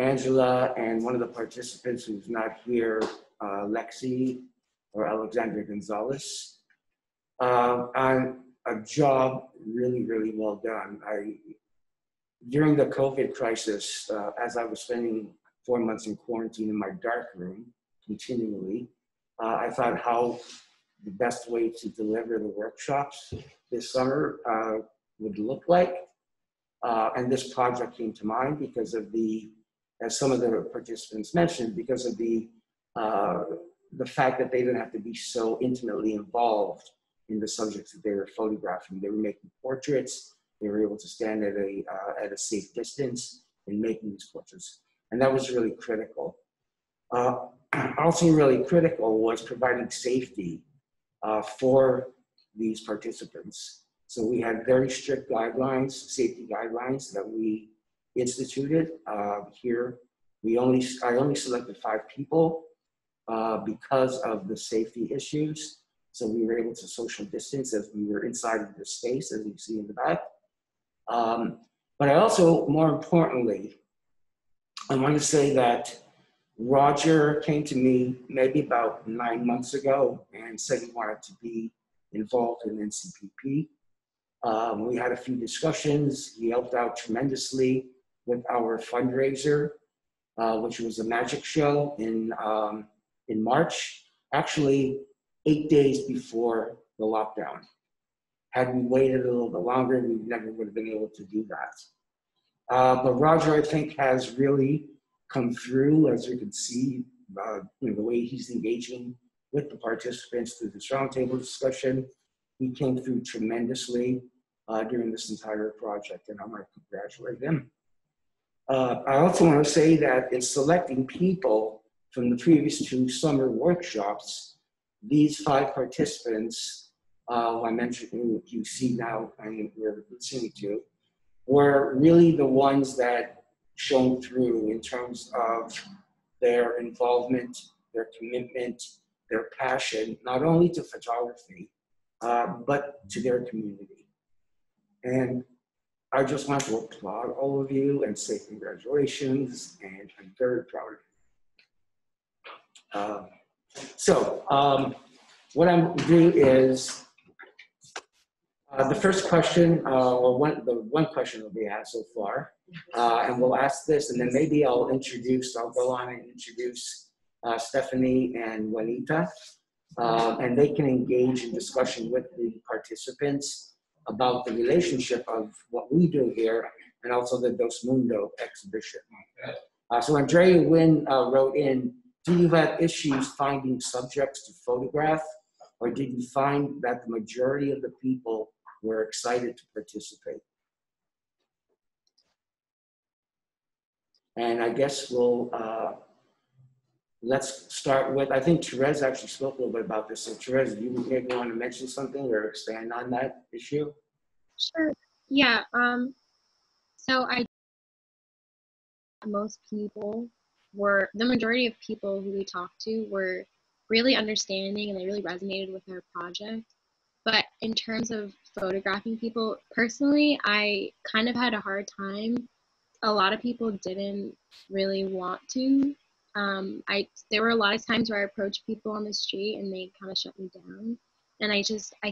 Angela, and one of the participants who's not here, Lexi or Alexandra Gonzalez, on a job really, really well done. During the COVID crisis, as I was spending 4 months in quarantine in my dark room continually, I thought how the best way to deliver the workshops this summer would look like. And this project came to mind because of the, as some of the participants mentioned, because of the fact that they didn't have to be so intimately involved in the subjects that they were photographing. They were making portraits. They were able to stand at a safe distance in making these portraits. And that was really critical. Also really critical was providing safety for these participants. So we had very strict guidelines, safety guidelines that we instituted here. I only selected 5 people because of the safety issues. So we were able to social distance as we were inside of the space, as you see in the back. But I also, more importantly, I want to say that Roger came to me maybe about 9 months ago and said he wanted to be involved in NCPP. We had a few discussions. He helped out tremendously with our fundraiser, which was a magic show in March, actually 8 days before the lockdown. Had we waited a little bit longer, we never would have been able to do that. But Roger, I think, has really come through, as we can see, you know, the way he's engaging with the participants through this roundtable discussion. He came through tremendously during this entire project, and I want to congratulate him. I also want to say that in selecting people from the previous 2 summer workshops, these 5 participants, who I mentioned, you see now, and we're listening to, were really the ones that shone through in terms of their involvement, their commitment, their passion, not only to photography, but to their community. And I just want to applaud all of you and say congratulations, and I'm very proud of you. So what I'm gonna do is, the first question, or the one question will be asked so far, and we'll ask this, and then maybe I'll go on and introduce Stephanie and Juanita, and they can engage in discussion with the participants about the relationship of what we do here, and also the Dos Mundos exhibition. So Andrea Wynn wrote in, do you have issues finding subjects to photograph, or did you find that the majority of the people were excited to participate? And I guess we'll, let's start with, I think Therese actually spoke a little bit about this. So Therese, do you maybe want to mention something or expand on that issue? Sure. Yeah. So I most people were, the majority of people who we talked to were really understanding and they really resonated with our project. But in terms of photographing people, personally, I kind of had a hard time. A lot of people didn't really want to. There were a lot of times where I approached people on the street and they kind of shut me down. And I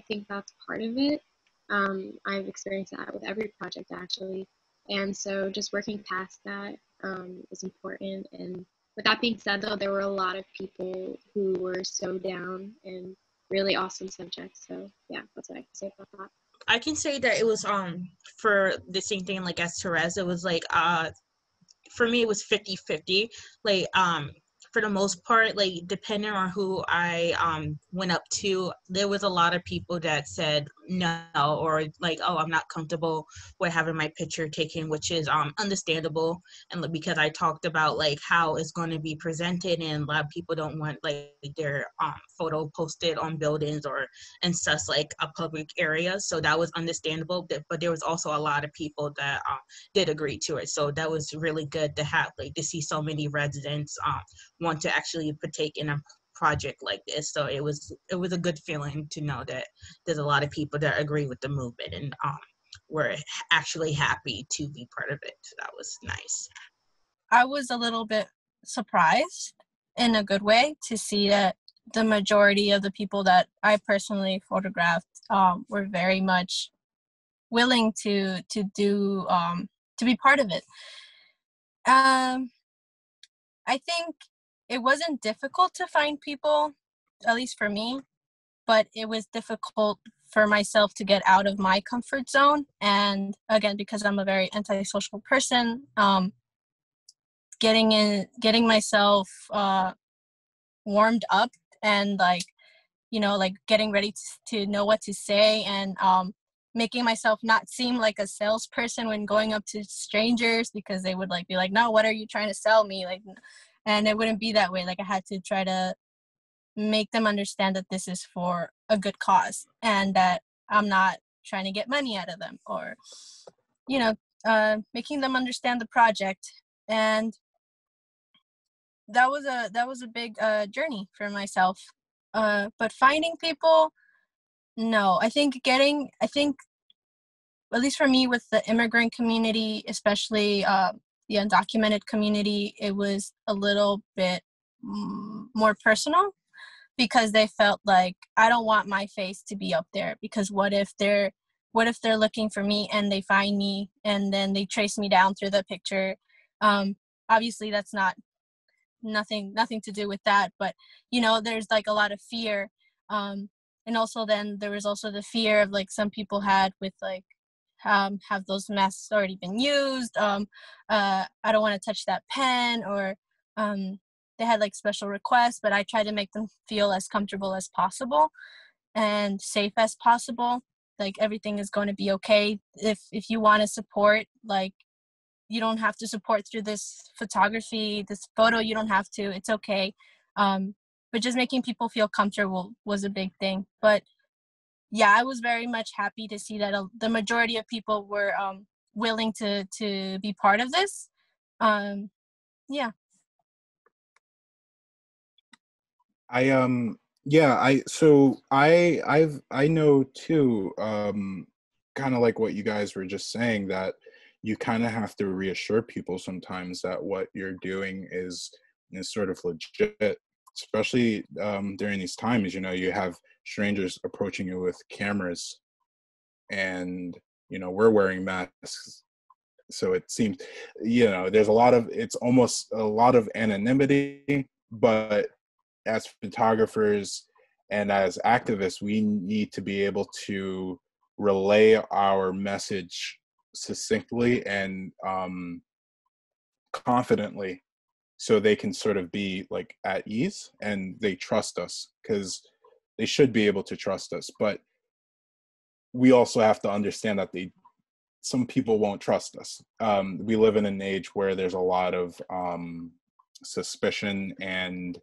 think that's part of it. I've experienced that with every project actually. And so just working past that is important. And with that being said though, there were a lot of people who were so down and really awesome subjects. So yeah, that's what I can say about that. I can say that it was for the same thing like as Therese, it was like for me it was 50-50. Like for the most part, like depending on who I went up to, there was a lot of people that said no, or like, oh, I'm not comfortable with having my picture taken, which is understandable. And because I talked about like how it's going to be presented, and a lot of people don't want like their photo posted on buildings or in such like a public area. So that was understandable, but there was also a lot of people that did agree to it. So that was really good to have, like to see so many residents want to actually partake in a project like this. So it was a good feeling to know that there's a lot of people that agree with the movement and were actually happy to be part of it. So that was nice. I was a little bit surprised in a good way to see that the majority of the people that I personally photographed were very much willing to be part of it. I think it wasn't difficult to find people, at least for me, but it was difficult for myself to get out of my comfort zone. And again, because I'm a very antisocial person, getting myself warmed up and like, you know, like getting ready to know what to say and making myself not seem like a salesperson when going up to strangers, because they would like be like, no, what are you trying to sell me? Like. And it wouldn't be that way. Like I had to try to make them understand that this is for a good cause and that I'm not trying to get money out of them, or, you know, making them understand the project. And that was a big journey for myself. But finding people, no, I think at least for me with the immigrant community, especially, the undocumented community, it was a little bit more personal because they felt like, I don't want my face to be up there, because what if they're looking for me and they find me and then they trace me down through the picture. Obviously that's not nothing to do with that, but you know, there's like a lot of fear. And also then there was also the fear of like some people had with like, have those masks already been used? I don't want to touch that pen, or they had like special requests, but I tried to make them feel as comfortable as possible and safe as possible. Like everything is going to be okay. If you want to support, like you don't have to support through this photography, this photo, you don't have to, it's okay. But just making people feel comfortable was a big thing. But yeah, I was very much happy to see that the majority of people were willing to be part of this. Yeah. I know too, kind of like what you guys were just saying, that you kind of have to reassure people sometimes that what you're doing is sort of legit, especially during these times. You know, you have strangers approaching you with cameras, and you know, we're wearing masks, so it seems, you know, there's a lot of, it's almost a lot of anonymity. But as photographers and as activists, we need to be able to relay our message succinctly and confidently, so they can sort of be like at ease and they trust us, because they should be able to trust us. But we also have to understand that some people won't trust us. We live in an age where there's a lot of suspicion and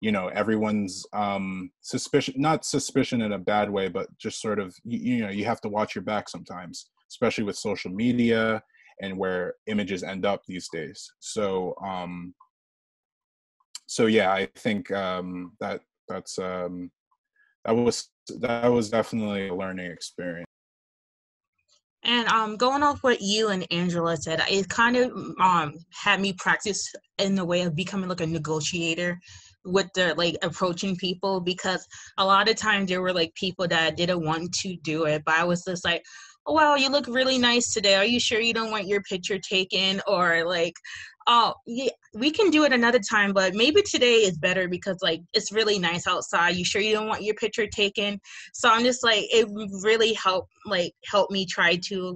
you know, everyone's suspicion, not suspicion in a bad way, but just sort of, you know, you have to watch your back sometimes, especially with social media and where images end up these days. So, so yeah, I think that was definitely a learning experience. And going off what you and Angela said, it kind of had me practice in the way of becoming like a negotiator with the like approaching people, because a lot of times there were like people that didn't want to do it, but I was just like, oh, wow, you look really nice today. Are you sure you don't want your picture taken? Or like, oh, yeah, we can do it another time, but maybe today is better because like it's really nice outside. You sure you don't want your picture taken? So I'm just like, it really helped me try to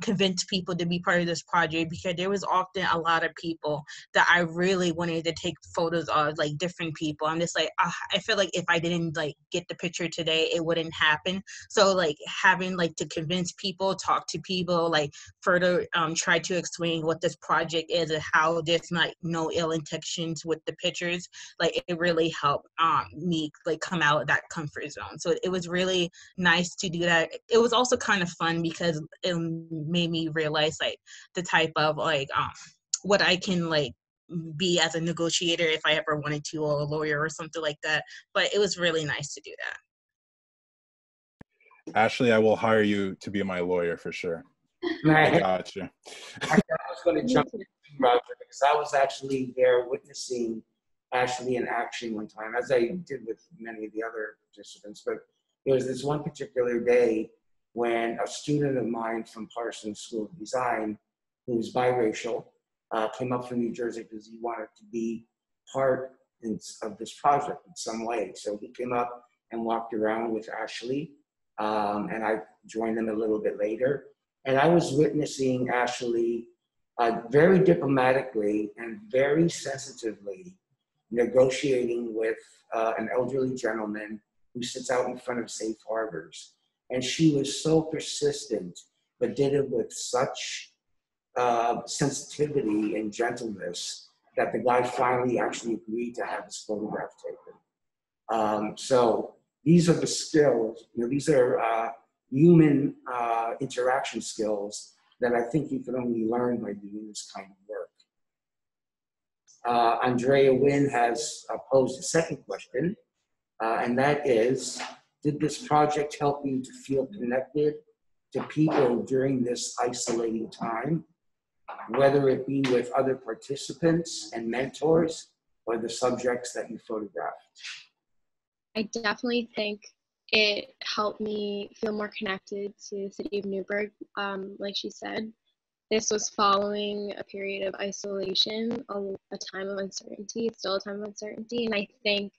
convince people to be part of this project, because there was often a lot of people that I really wanted to take photos of, like different people. I'm just like, I feel like if I didn't like get the picture today, it wouldn't happen. So like having like to convince people, talk to people, like further try to explain what this project is and how there's like no ill intentions with the pictures, like it really helped me like come out of that comfort zone. So it was really nice to do that. It was also kind of fun because it made me realize like the type of like what I can like be as a negotiator if I ever wanted to, or a lawyer or something like that. But it was really nice to do that. Ashley, I will hire you to be my lawyer for sure. Right. I got you. I was going to jump in, Roger, because I was actually there witnessing Ashley in action one time, as I did with many of the other participants. But there was this one particular day when a student of mine from Parsons School of Design, who's biracial, came up from New Jersey because he wanted to be part of this project in some way. So he came up and walked around with Ashley, and I joined them a little bit later. And I was witnessing Ashley very diplomatically and very sensitively negotiating with an elderly gentleman who sits out in front of Safe Harbors. And she was so persistent, but did it with such sensitivity and gentleness that the guy finally actually agreed to have his photograph taken. So these are the skills, you know, these are human interaction skills that I think you can only learn by doing this kind of work. Andrea Wynn has posed a second question, and that is, did this project help you to feel connected to people during this isolating time, whether it be with other participants and mentors or the subjects that you photographed? I definitely think it helped me feel more connected to the city of Newburgh. Like she said, this was following a period of isolation, a time of uncertainty. It's still a time of uncertainty. And I think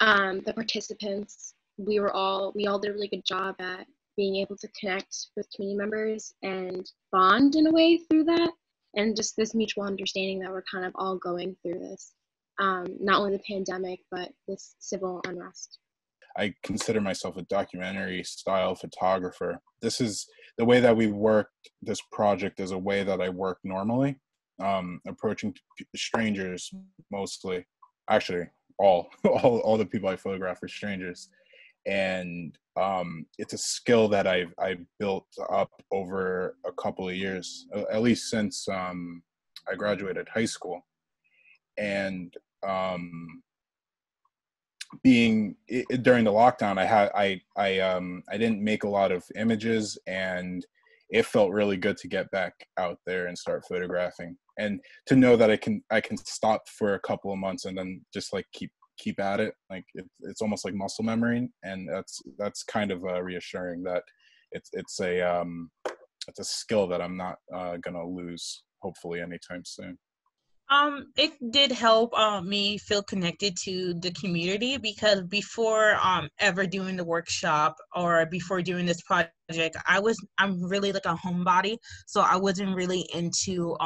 the participants, we all did a really good job at being able to connect with community members and bond in a way through that, and just this mutual understanding that we're kind of all going through this, not only the pandemic, but this civil unrest. I consider myself a documentary style photographer. This is the way that we worked this project, is a way that I work normally, approaching strangers mostly. Actually, all the people I photograph are strangers. And it's a skill that I've built up over a couple of years, at least since I graduated high school. And during the lockdown, I didn't make a lot of images, and it felt really good to get back out there and start photographing, and to know that I can stop for a couple of months and then just like keep at it. Like it's almost like muscle memory, and that's kind of reassuring that it's a skill that I'm not gonna lose, hopefully, anytime soon. It did help me feel connected to the community, because before ever doing the workshop or before doing this project, I'm really like a homebody, so I wasn't really into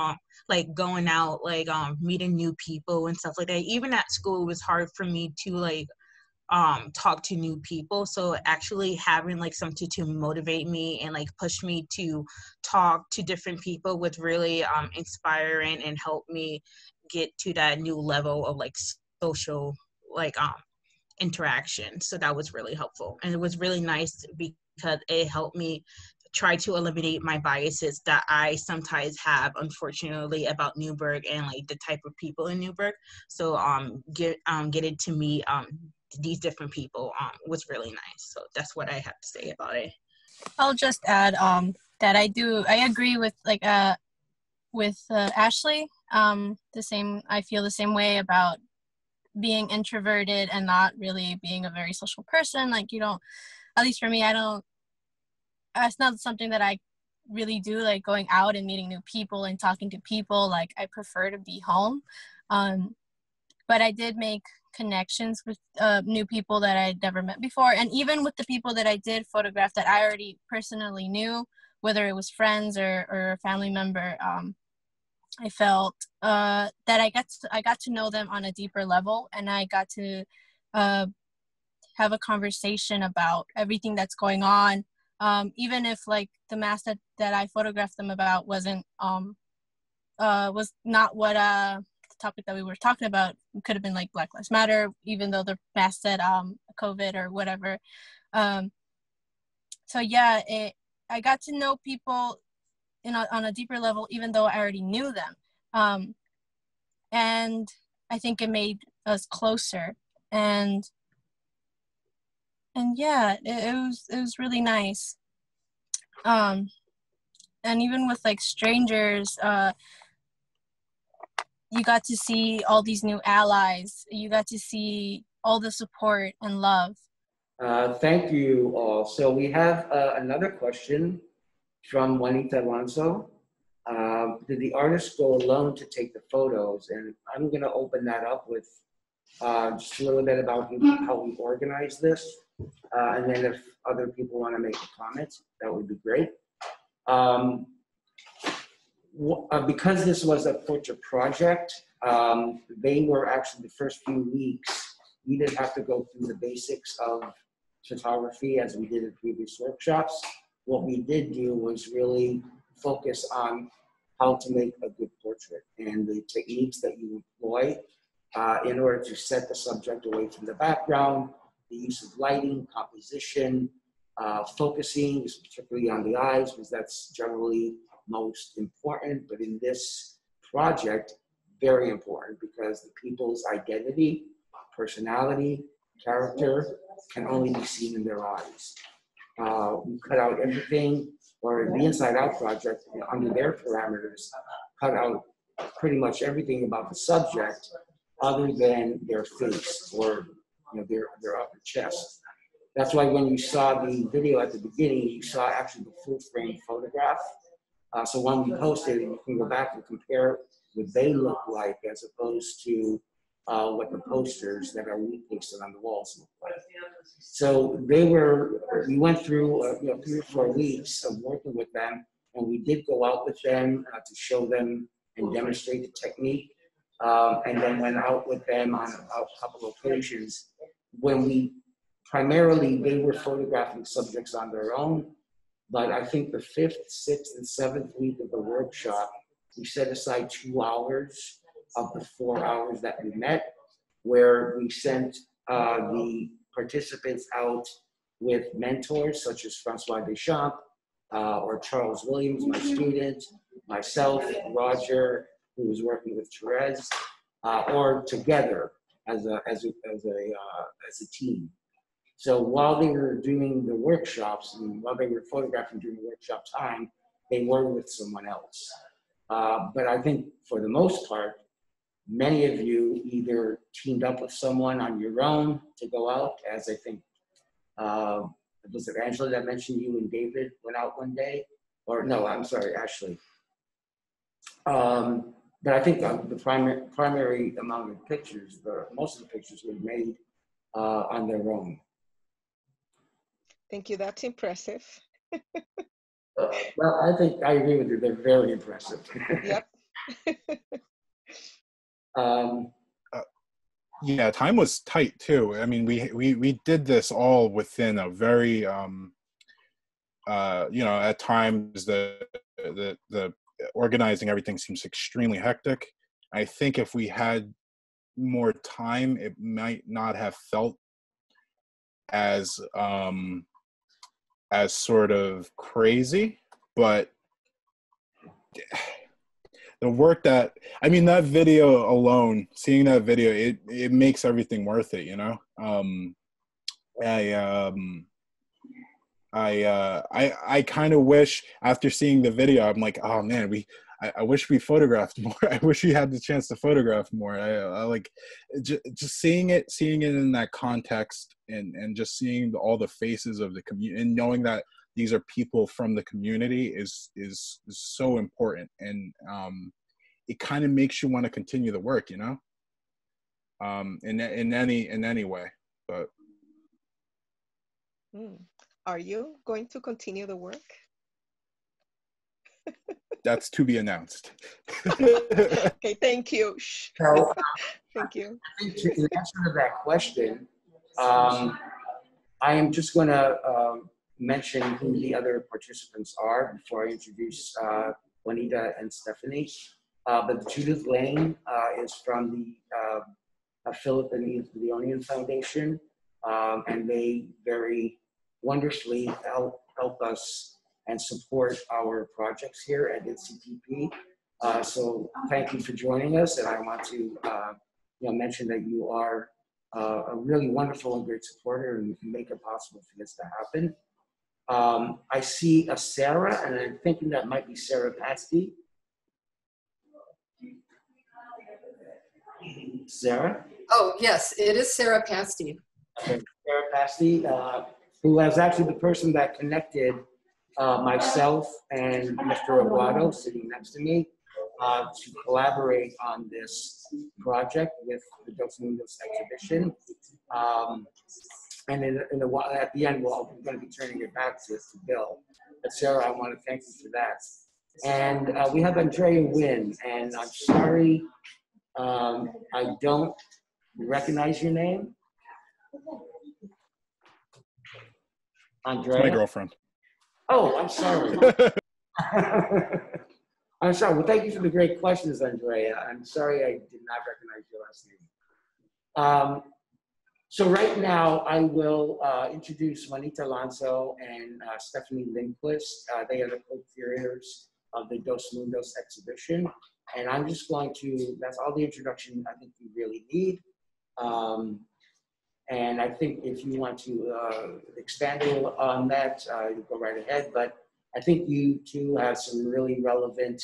like going out, like meeting new people and stuff like that. Even at school, it was hard for me to like talk to new people. So actually having like something to motivate me and like push me to talk to different people was really inspiring and helped me get to that new level of like social like interaction. So that was really helpful, and it was really nice because it helped me try to eliminate my biases that I sometimes have, unfortunately, about Newburgh and like the type of people in Newburgh. So getting to meet these different people was really nice. So that's what I have to say about it. I'll just add that I agree with like with Ashley. I feel the same way about being introverted and not really being a very social person. Like you don't, at least for me, I don't. That's not something that I really do, like going out and meeting new people and talking to people. Like I prefer to be home, but I did make connections with new people that I'd never met before, and even with the people that I did photograph that I already personally knew, whether it was friends or a family member, I felt that I got to know them on a deeper level, and I got to have a conversation about everything that's going on. Even if like the mask that I photographed them about wasn't, was not what the topic that we were talking about. It could have been like Black Lives Matter, even though the mask said COVID or whatever. So yeah, I got to know people on a deeper level, even though I already knew them. And I think it made us closer, and yeah, it was really nice. And even with like strangers, you got to see all these new allies. You got to see all the support and love. Thank you all. So we have another question from Juanita Lanzó. Did the artist go alone to take the photos? And I'm gonna open that up with just a little bit about how we organize this. And then if other people want to make a comment, that would be great. Because this was a portrait project, they were actually the first few weeks, we didn't have to go through the basics of photography as we did in previous workshops. What we did do was really focus on how to make a good portrait and the techniques that you employ in order to set the subject away from the background, the use of lighting, composition, focusing, particularly on the eyes, because that's generally most important. But in this project, very important, because the people's identity, personality, character can only be seen in their eyes. We cut out everything, or the Inside Out project, under their parameters, cut out pretty much everything about the subject other than their face or their upper chest. That's why when you saw the video at the beginning, you saw actually the full frame photograph. So when we posted it, you can go back and compare what they look like as opposed to what the posters that are posted on the walls look like. So we went through 3 or 4 weeks of working with them, and we did go out with them to show them and demonstrate the technique. And then went out with them on a couple occasions when they were photographing subjects on their own. But I think the 5th, 6th, and 7th week of the workshop, we set aside 2 hours of the 4 hours that we met, where we sent the participants out with mentors such as Francois Deschamps or Charles Williams, my student, myself, Roger, who was working with Therese, or together as a team. So while they were doing the workshops and while they were photographing during the workshop time, they were with someone else. But I think for the most part, many of you either teamed up with someone on your own to go out, as I think was it Angela that mentioned you and David went out one day, or no, I'm sorry, Ashley. But I think the primary amount of pictures, most of the pictures were made on their own. Thank you. That's impressive. Well, I think I agree with you. They're very impressive. Yep. Yeah, time was tight too. I mean, we did this all within a very at times the organizing everything seems extremely hectic. I think if we had more time, it might not have felt as sort of crazy, but the work that, I mean, that video alone, seeing that video, it makes everything worth it, you know? I kind of wish, after seeing the video, I'm like, oh man, I wish we photographed more. I wish we had the chance to photograph more. I like just seeing it in that context, and just seeing all the faces of the community, and knowing that these are people from the community is so important. And it kind of makes you want to continue the work, you know, in any way. But are you going to continue the work? That's to be announced. Okay, thank you. So, thank you. I think in answer to that question, I am just going to mention who the other participants are before I introduce Juanita and Stephanie. But Judith Lane is from the Philip and the Leonian Foundation, and they very wonderfully help us and support our projects here at NCPP. So thank you for joining us. And I want to mention that you are a really wonderful and great supporter, and you can make it possible for this to happen. I see a Sarah, and I'm thinking that might be Sarah Pasty. Sarah? Oh, yes, it is Sarah Pasty. Okay. Sarah Pasty, who was actually the person that connected myself and Mr. Aguado, sitting next to me, to collaborate on this project with the Dos Mundos exhibition. And at the end, we're going to be turning it back to Bill. But Sarah, I want to thank you for that. And we have Andrea Wynn, and I'm sorry I don't recognize your name. Andrea? It's my girlfriend. Oh, I'm sorry. I'm sorry. Well, thank you for the great questions, Andrea. I'm sorry I did not recognize your last name. So right now, I will introduce Juanita Lanzó and Stephanie Lindquist. They are the co-curators of the Dos Mundos exhibition. And I'm just going to, that's all the introduction I think you really need. And I think if you want to expand on that, you go right ahead. But I think you two have some really relevant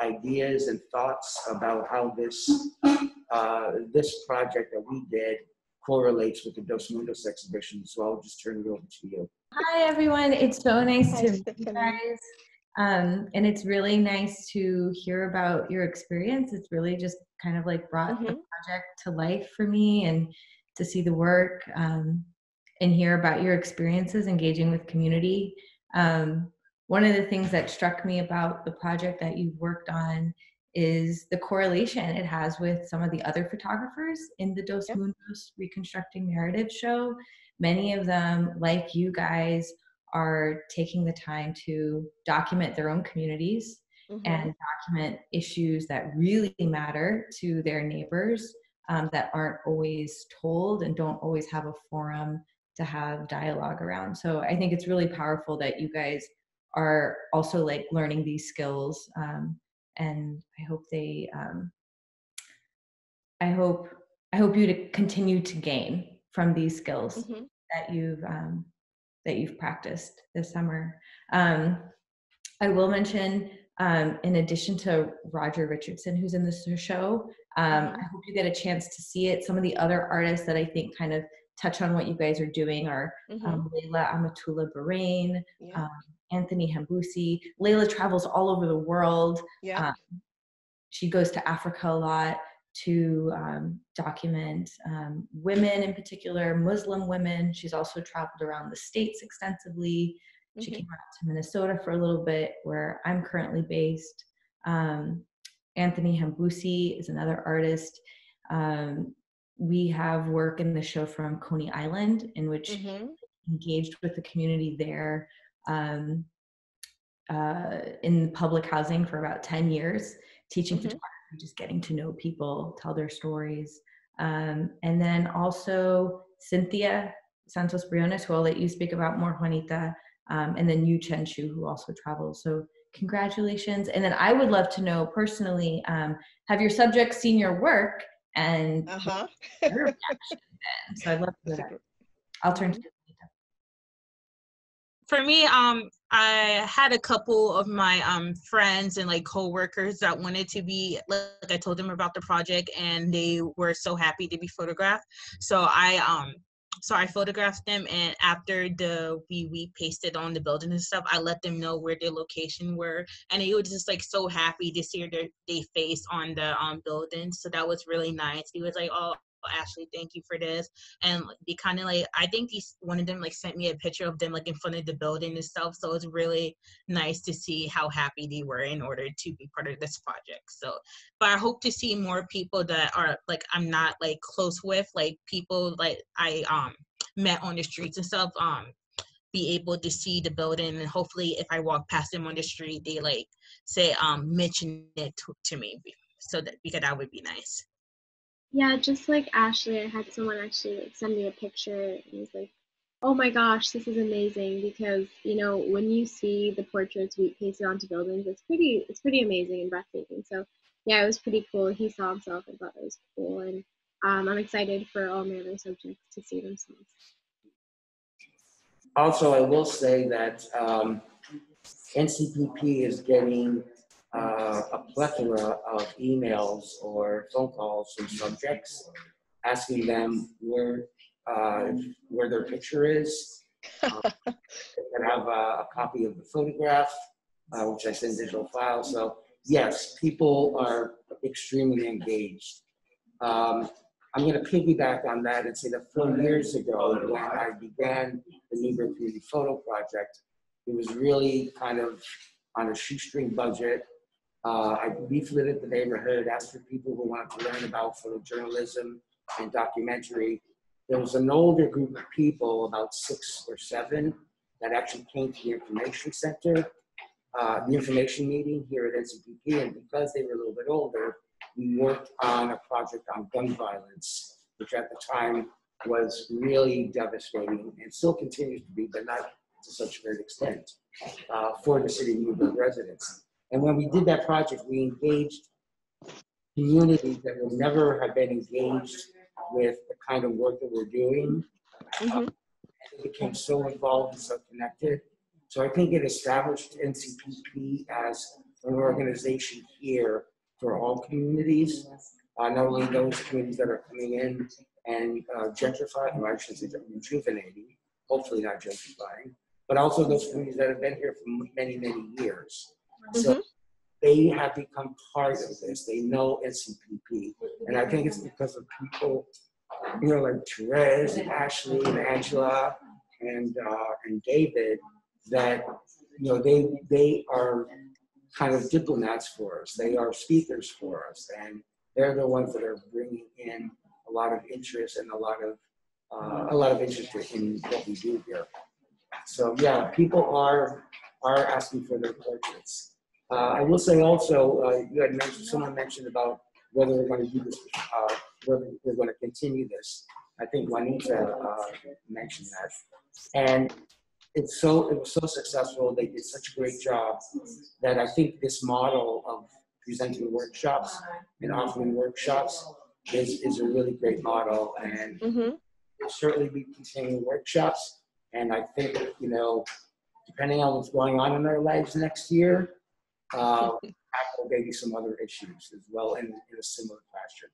ideas and thoughts about how this project that we did correlates with the Dos Mundos exhibition. So I'll just turn it over to you. Hi, everyone. It's so nice to meet you guys. And it's really nice to hear about your experience. It's really just kind of like brought the project to life for me, and to see the work and hear about your experiences engaging with community. One of the things that struck me about the project that you've worked on is the correlation it has with some of the other photographers in the Dos Mundos Reconstructing Narrative show. Many of them, like you guys, are taking the time to document their own communities and document issues that really matter to their neighbors. That aren't always told and don't always have a forum to have dialogue around. So I think it's really powerful that you guys are also like learning these skills, and I hope they, I hope you to continue to gain from these skills that you've practiced this summer. I will mention, in addition to Roger Richardson, who's in the show, I hope you get a chance to see it. Some of the other artists that I think kind of touch on what you guys are doing are Layla Amatullah Barrayn, Anthony Hamboussi. Layla travels all over the world. Yeah. She goes to Africa a lot to document women, in particular Muslim women. She's also traveled around the states extensively. She came out to Minnesota for a little bit, where I'm currently based. Anthony Hamboussi is another artist. We have work in the show from Coney Island, in which he engaged with the community there in public housing for about 10 years, teaching just getting to know people, tell their stories. And then also Cynthia Santos Briones, who I'll let you speak about more, Juanita, and then Yu Chen Shu, who also travels. So congratulations. And then I would love to know personally, have your subjects seen your work and your reaction then? So I'd love to do that. I'll turn to you. For me, I had a couple of my friends and like co-workers that wanted to be, like I told them about the project and they were so happy to be photographed. So I photographed them, and after we pasted on the building and stuff, I let them know where their location were, and they were just like so happy to see their face on the building. So that was really nice. He was like, oh, Ashley, thank you for this. And they kind of like, I think one of them like sent me a picture of them like in front of the building and stuff. So it's really nice to see how happy they were in order to be part of this project. So, but I hope to see more people that are like, I'm not like close with, like people like I met on the streets and stuff, be able to see the building, and hopefully if I walk past them on the street, they like say, mention it to me. So that, because that would be nice. Yeah, just like Ashley, I had someone actually like send me a picture and was like, oh my gosh, this is amazing, because, you know, when you see the portraits we pasted onto buildings, it's pretty amazing and breathtaking. So yeah, it was pretty cool. He saw himself and thought it was cool, and I'm excited for all my other subjects to see themselves. Also, I will say that NCPP is getting a plethora of emails or phone calls from subjects asking them where their picture is. They can have a copy of the photograph, which I send digital file. So yes, people are extremely engaged. I'm going to piggyback on that and say that 4 years ago when I began the Newburgh Community Photo Project, it was really kind of on a shoestring budget. I leafleted the neighborhood, asked for people who wanted to learn about photojournalism and documentary. There was an older group of people, about 6 or 7, that actually came to the information center, the information meeting here at NCPP, and because they were a little bit older, we worked on a project on gun violence, which at the time was really devastating and still continues to be, but not to such a great extent, for the city of Newburgh residents. And when we did that project, we engaged communities that would never have been engaged with the kind of work that we're doing. They became so involved and so connected. So I think it established NCPP as an organization here for all communities, not only those communities that are coming in and gentrifying, or I should say rejuvenating, hopefully not gentrifying, but also those communities that have been here for many, many years. So they have become part of this. They know NCPP. And I think it's because of people, you know, like Therese and Ashley and Angela and David, that, you know, they are kind of diplomats for us. They are speakers for us. And they're the ones that are bringing in a lot of interest and a lot of interest in what we do here. So yeah, people are asking for their portraits. I will say also, you had mentioned, someone mentioned about whether we're going to do this, whether we're going to continue this. I think Juanita mentioned that, and it was so successful. They did such a great job that I think this model of presenting workshops and offering workshops is a really great model, and we'll certainly be continuing workshops. And I think, you know, depending on what's going on in our lives next year, maybe some other issues as well in a similar fashion.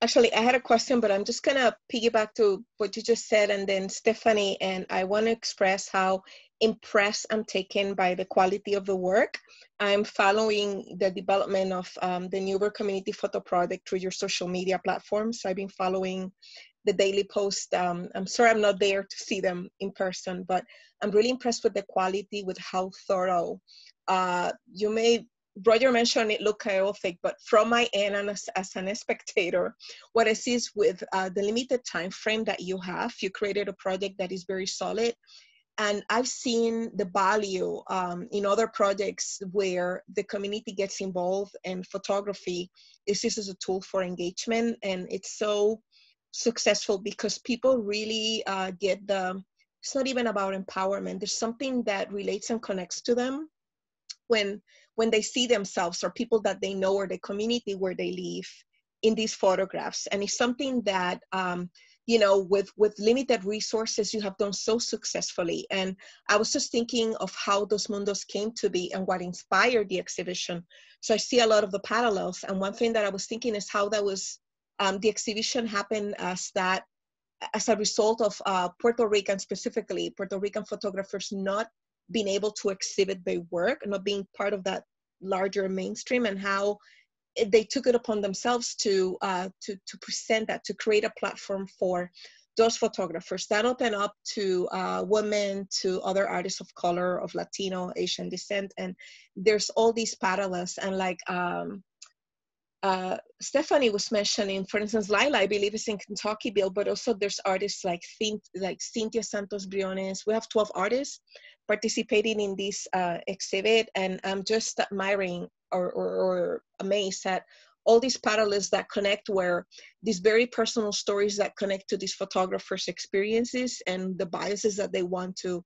Actually, I had a question, but I'm just going to piggyback to what you just said, and then Stephanie, and I want to express how impressed I'm taken by the quality of the work. I'm following the development of the Newburgh Community Photo Project through your social media platforms. So I've been following the daily post. I'm sorry I'm not there to see them in person, but I'm really impressed with the quality, with how thorough. Roger mentioned it looked chaotic, but from my end and as an spectator, what I see is with the limited time frame that you have, you created a project that is very solid And I've seen the value in other projects where the community gets involved, and photography is just as a tool for engagement. And it's so successful because people really get the, it's not even about empowerment. There's something that relates and connects to them when they see themselves or people that they know or the community where they live in these photographs. And it's something that, you know, with limited resources, you have done so successfully. And I was just thinking of how Dos Mundos came to be and what inspired the exhibition. So I see a lot of the parallels. And one thing that I was thinking is how that was, the exhibition happened as a result of Puerto Rican, specifically Puerto Rican photographers not being able to exhibit their work, not being part of that larger mainstream, and how they took it upon themselves to present that, to create a platform for those photographers that open up to women, to other artists of color, of Latino, Asian descent. And there's all these parallels. And like Stephanie was mentioning, for instance, Layla, I believe, is in Kentucky, Bill, but also there's artists like Cynthia Santos Briones. We have 12 artists participating in this exhibit, and I'm just admiring or amazed at all these parallels that connect, where these very personal stories that connect to these photographers' experiences and the biases that they want to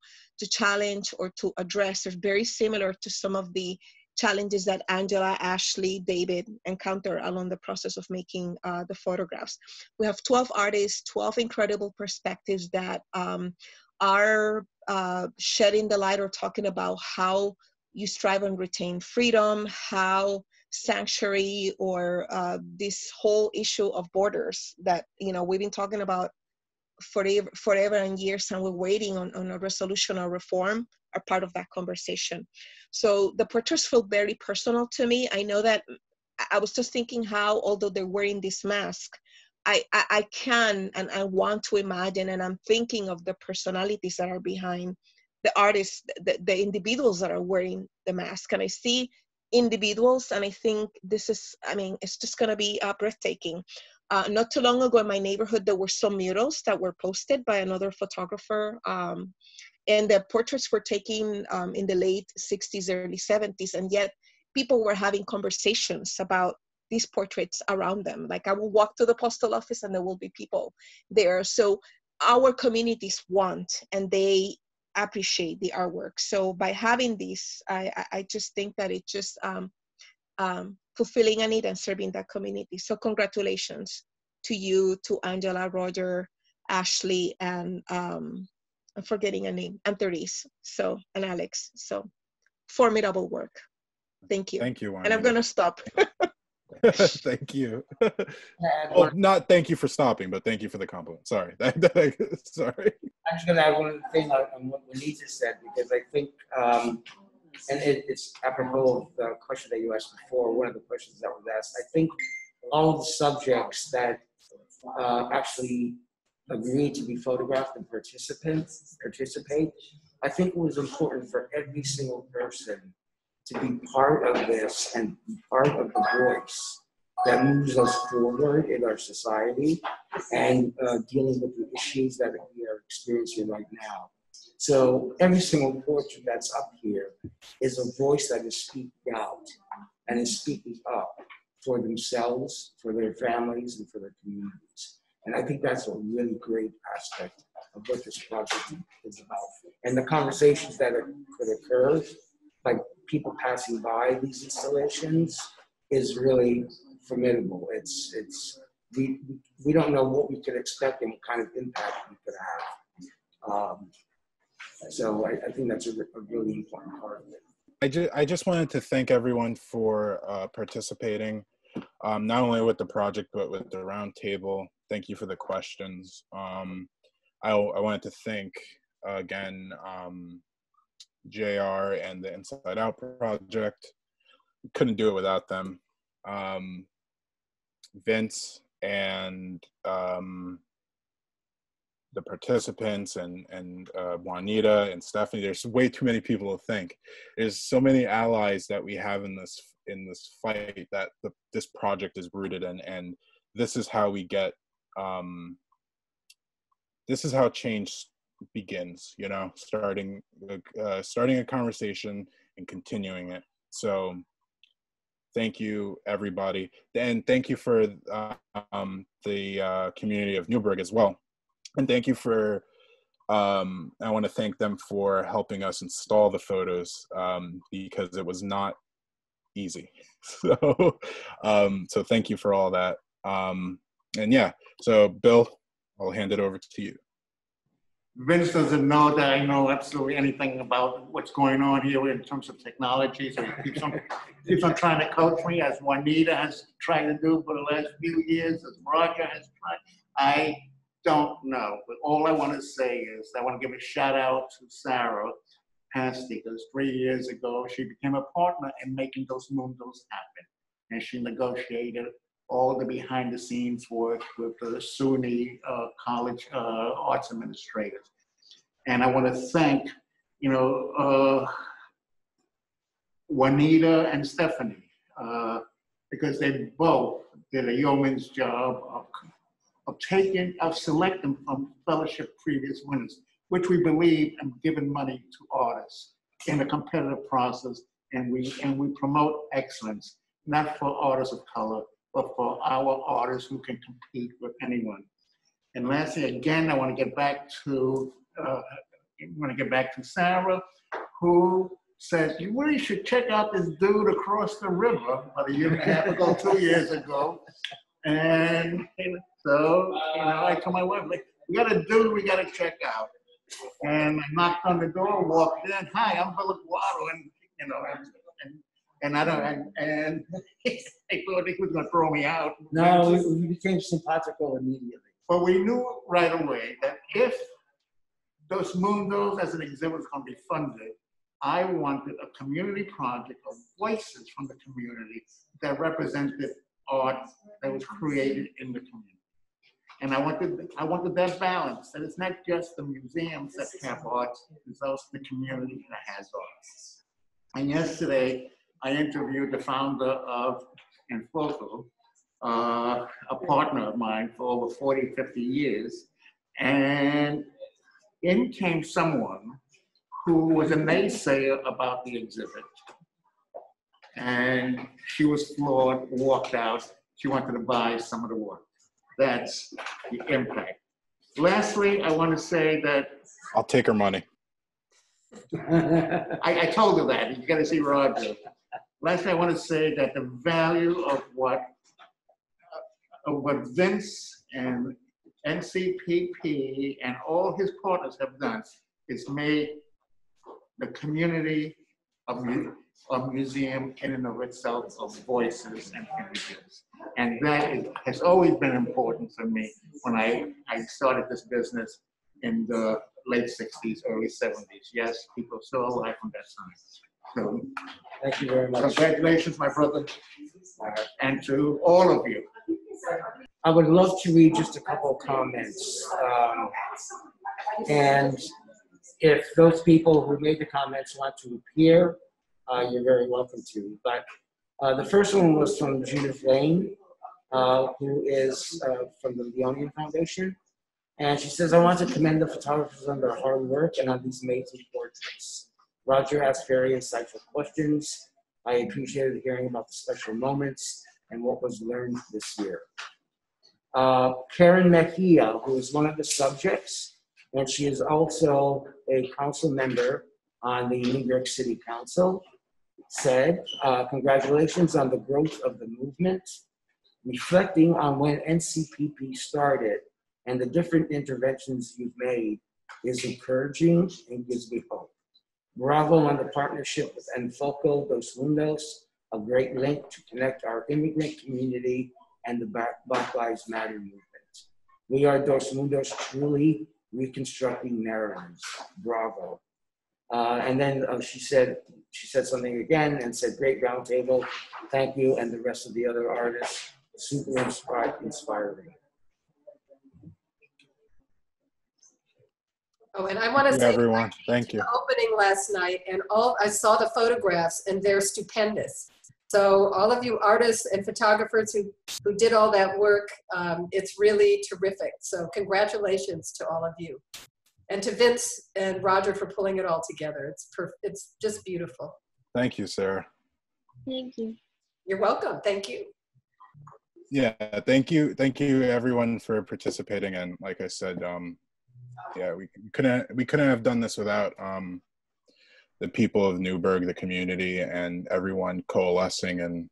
challenge or to address are very similar to some of the challenges that Angela, Ashley, David encounter along the process of making the photographs. We have 12 artists, 12 incredible perspectives that are shedding the light or talking about how you strive and retain freedom, how sanctuary or this whole issue of borders that, you know, we've been talking about forever and years, and we're waiting on a resolution or reform are part of that conversation. So the portraits feel very personal to me. I know that I was just thinking how, although they're wearing this mask, I can and I want to imagine, and I'm thinking of the personalities that are behind the artists, the individuals that are wearing the mask. And I see individuals, and I think this is, I mean, it's just gonna be breathtaking. Not too long ago in my neighborhood, there were some murals that were posted by another photographer, and the portraits were taken in the late 60s, early 70s, and yet people were having conversations about these portraits around them. Like, I will walk to the postal office and there will be people there. So our communities want and they appreciate the artwork. So by having this, I just think that it just fulfilling a need and serving that community. So congratulations to you, to Angela, Roger, Ashley, and I'm forgetting a name, and Therese, so, and Alex. So formidable work. Thank you. Thank you, Juanita. And I'm gonna stop. Thank you. Well, not thank you for stopping, but thank you for the compliment. Sorry. Sorry. I'm just gonna add one thing on what Juanita said, because I think, and it's apropos of the question that you asked before, one of the questions that was asked. I think all the subjects that actually agreed to be photographed and participate, I think it was important for every single person to be part of this and be part of the voice that moves us forward in our society and dealing with the issues that we are experiencing right now. So every single portrait that's up here is a voice that is speaking out and is speaking up for themselves, for their families, and for their communities. And I think that's a really great aspect of what this project is about. And the conversations that could occur, like people passing by these installations, is really formidable. We don't know what we could expect and what kind of impact we could have. So I think that's a really important part of it. I just wanted to thank everyone for participating, not only with the project, but with the roundtable. Thank you for the questions. I wanted to thank, again, JR and the Inside Out Project. Couldn't do it without them. Vince and the participants and Juanita and Stephanie. There's way too many people to thank. There's so many allies that we have in this fight that this project is rooted in, and this is how we get. This is how change begins, you know, starting a conversation and continuing it. So thank you, everybody. And thank you for the community of Newburgh as well. And thank you for, I want to thank them for helping us install the photos because it was not easy. So, so thank you for all that. And yeah, so Bill, I'll hand it over to you. Vince doesn't know that I know absolutely anything about what's going on here in terms of technology, so he keeps on trying to coach me, as Juanita has tried to do for the last few years, as Roger has tried. I don't know, but all I want to say is I want to give a shout out to Sarah Pasty, because 3 years ago she became a partner in making Dos Mundos happen, and she negotiated all the behind-the-scenes work with the SUNY College Arts Administrators. And I want to thank, you know, Juanita and Stephanie, because they both did a yeoman's job of selecting from fellowship previous winners, which we believe in giving money to artists in a competitive process, and we promote excellence, not for artists of color, but for our artists who can compete with anyone. And lastly, again, I want to get back to Sarah, who says, you really should check out this dude across the river about 1.5 years ago, 2 years ago. And so, you know, I told my wife, like, we got a dude we got to check out. And I knocked on the door, walked in, hi, I'm Bill Aguado, and you know, and I thought he was going to throw me out. No, we became simpatico immediately. But we knew right away that if Dos Mundos as an exhibit was going to be funded, I wanted a community project of voices from the community that represented art that was created in the community. And I wanted that balance, that it's not just the museums that have art, it's also the community that has art. And yesterday, I interviewed the founder of En Foco, a partner of mine for over 40, 50 years. And in came someone who was a naysayer about the exhibit. And she was floored, walked out. She wanted to buy some of the work. That's the impact. Lastly, I want to say that I'll take her money. I told her that. You got to see Roger. Lastly, I want to say that the value of what Vince and NCPP and all his partners have done is made the community of museum in and of itself of voices and images. And that has always been important for me when I started this business in the late 60s, early 70s. Yes, people are still alive from that time. So, thank you very much. Congratulations, my brother, and to all of you. I would love to read just a couple of comments. And if those people who made the comments want to appear, you're very welcome to. But the first one was from Judith Lane, who is from the Leonian Foundation. And she says, I want to commend the photographers on their hard work and on these amazing portraits. Roger asked very insightful questions. I appreciated hearing about the special moments and what was learned this year. Karen Mejia, who is one of the subjects, and she is also a council member on the New York City Council, said, congratulations on the growth of the movement. Reflecting on when NCPP started and the different interventions you've made is encouraging and gives me hope. Bravo on the partnership with En Foco, Dos Mundos, a great link to connect our immigrant community and the Black Lives Matter movement. We are Dos Mundos truly reconstructing Maryland. Bravo. And then she said something again and said, great roundtable, thank you, and the rest of the other artists, super inspiring. Oh, and I want to say, everyone, thank you. The opening last night, and I saw the photographs, and they're stupendous. So all of you artists and photographers who did all that work, it's really terrific. So congratulations to all of you. and to Vince and Roger for pulling it all together. It's just beautiful. Thank you, Sarah. Thank you. You're welcome. Thank you. Yeah, thank you. Thank you everyone for participating. And like I said, yeah, we couldn't have done this without the people of Newburgh, the community, and everyone coalescing and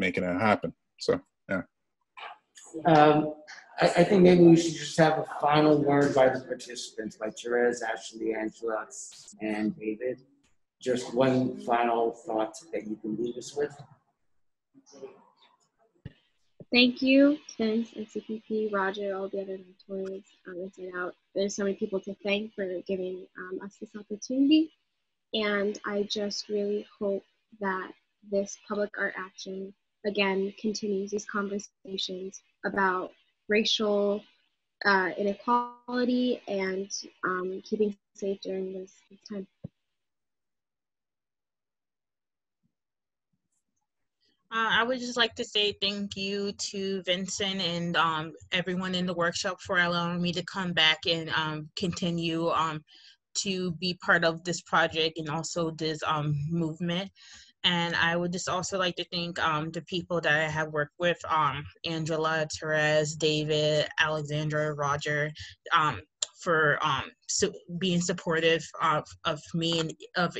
making it happen. So, yeah. I think maybe we should just have a final word by the participants, by Therese, Ashley, Angela, and David. Just one final thought that you can leave us with. Thank you, Vince, NCPP, Roger, all the other mentors, Inside Out. There's so many people to thank for giving us this opportunity. And I just really hope that this public art action, again, continues these conversations about racial inequality and keeping safe during this time. I would just like to say thank you to Vincent and everyone in the workshop for allowing me to come back and continue to be part of this project and also this movement. And I would just also like to thank the people that I have worked with, Angela, Therese, David, Alexandra, Roger, for being supportive of me and of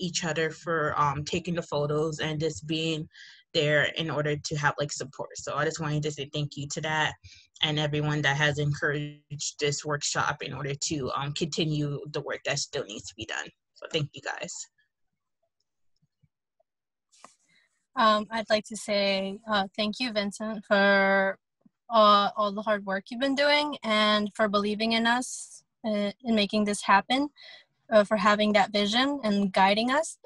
each other, for taking the photos and just being there in order to have like support. So I just wanted to say thank you to that and everyone that has encouraged this workshop in order to continue the work that still needs to be done. So thank you guys. I'd like to say thank you, Vincent, for all the hard work you've been doing and for believing in us in making this happen, for having that vision and guiding us.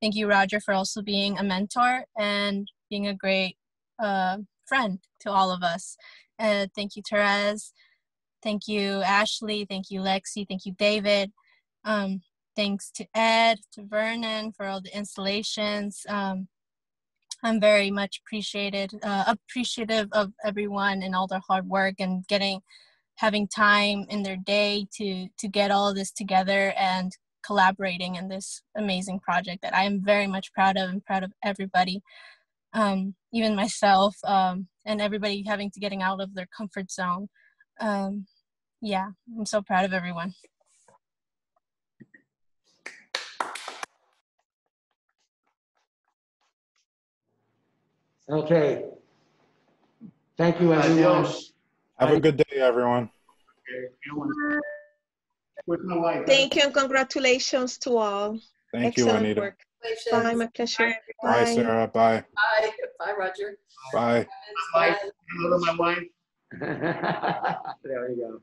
Thank you, Roger, for also being a mentor and being a great friend to all of us. Thank you, Therese. Thank you, Ashley. Thank you, Lexi. Thank you, David. Thanks to Ed, to Vernon for all the installations. I'm very much appreciative of everyone and all their hard work and having time in their day to get all this together and collaborating in this amazing project that I am very much proud of, and proud of everybody, even myself, and everybody getting out of their comfort zone. Yeah, I'm so proud of everyone. Okay. Thank you, everyone. Have a good day, everyone. Thank you and congratulations to all. Thank you, Juanita. Work. Bye, my pleasure. Bye, Sarah. Bye. Bye. Bye, Roger. Bye. Bye. Hello, my wife. There we go.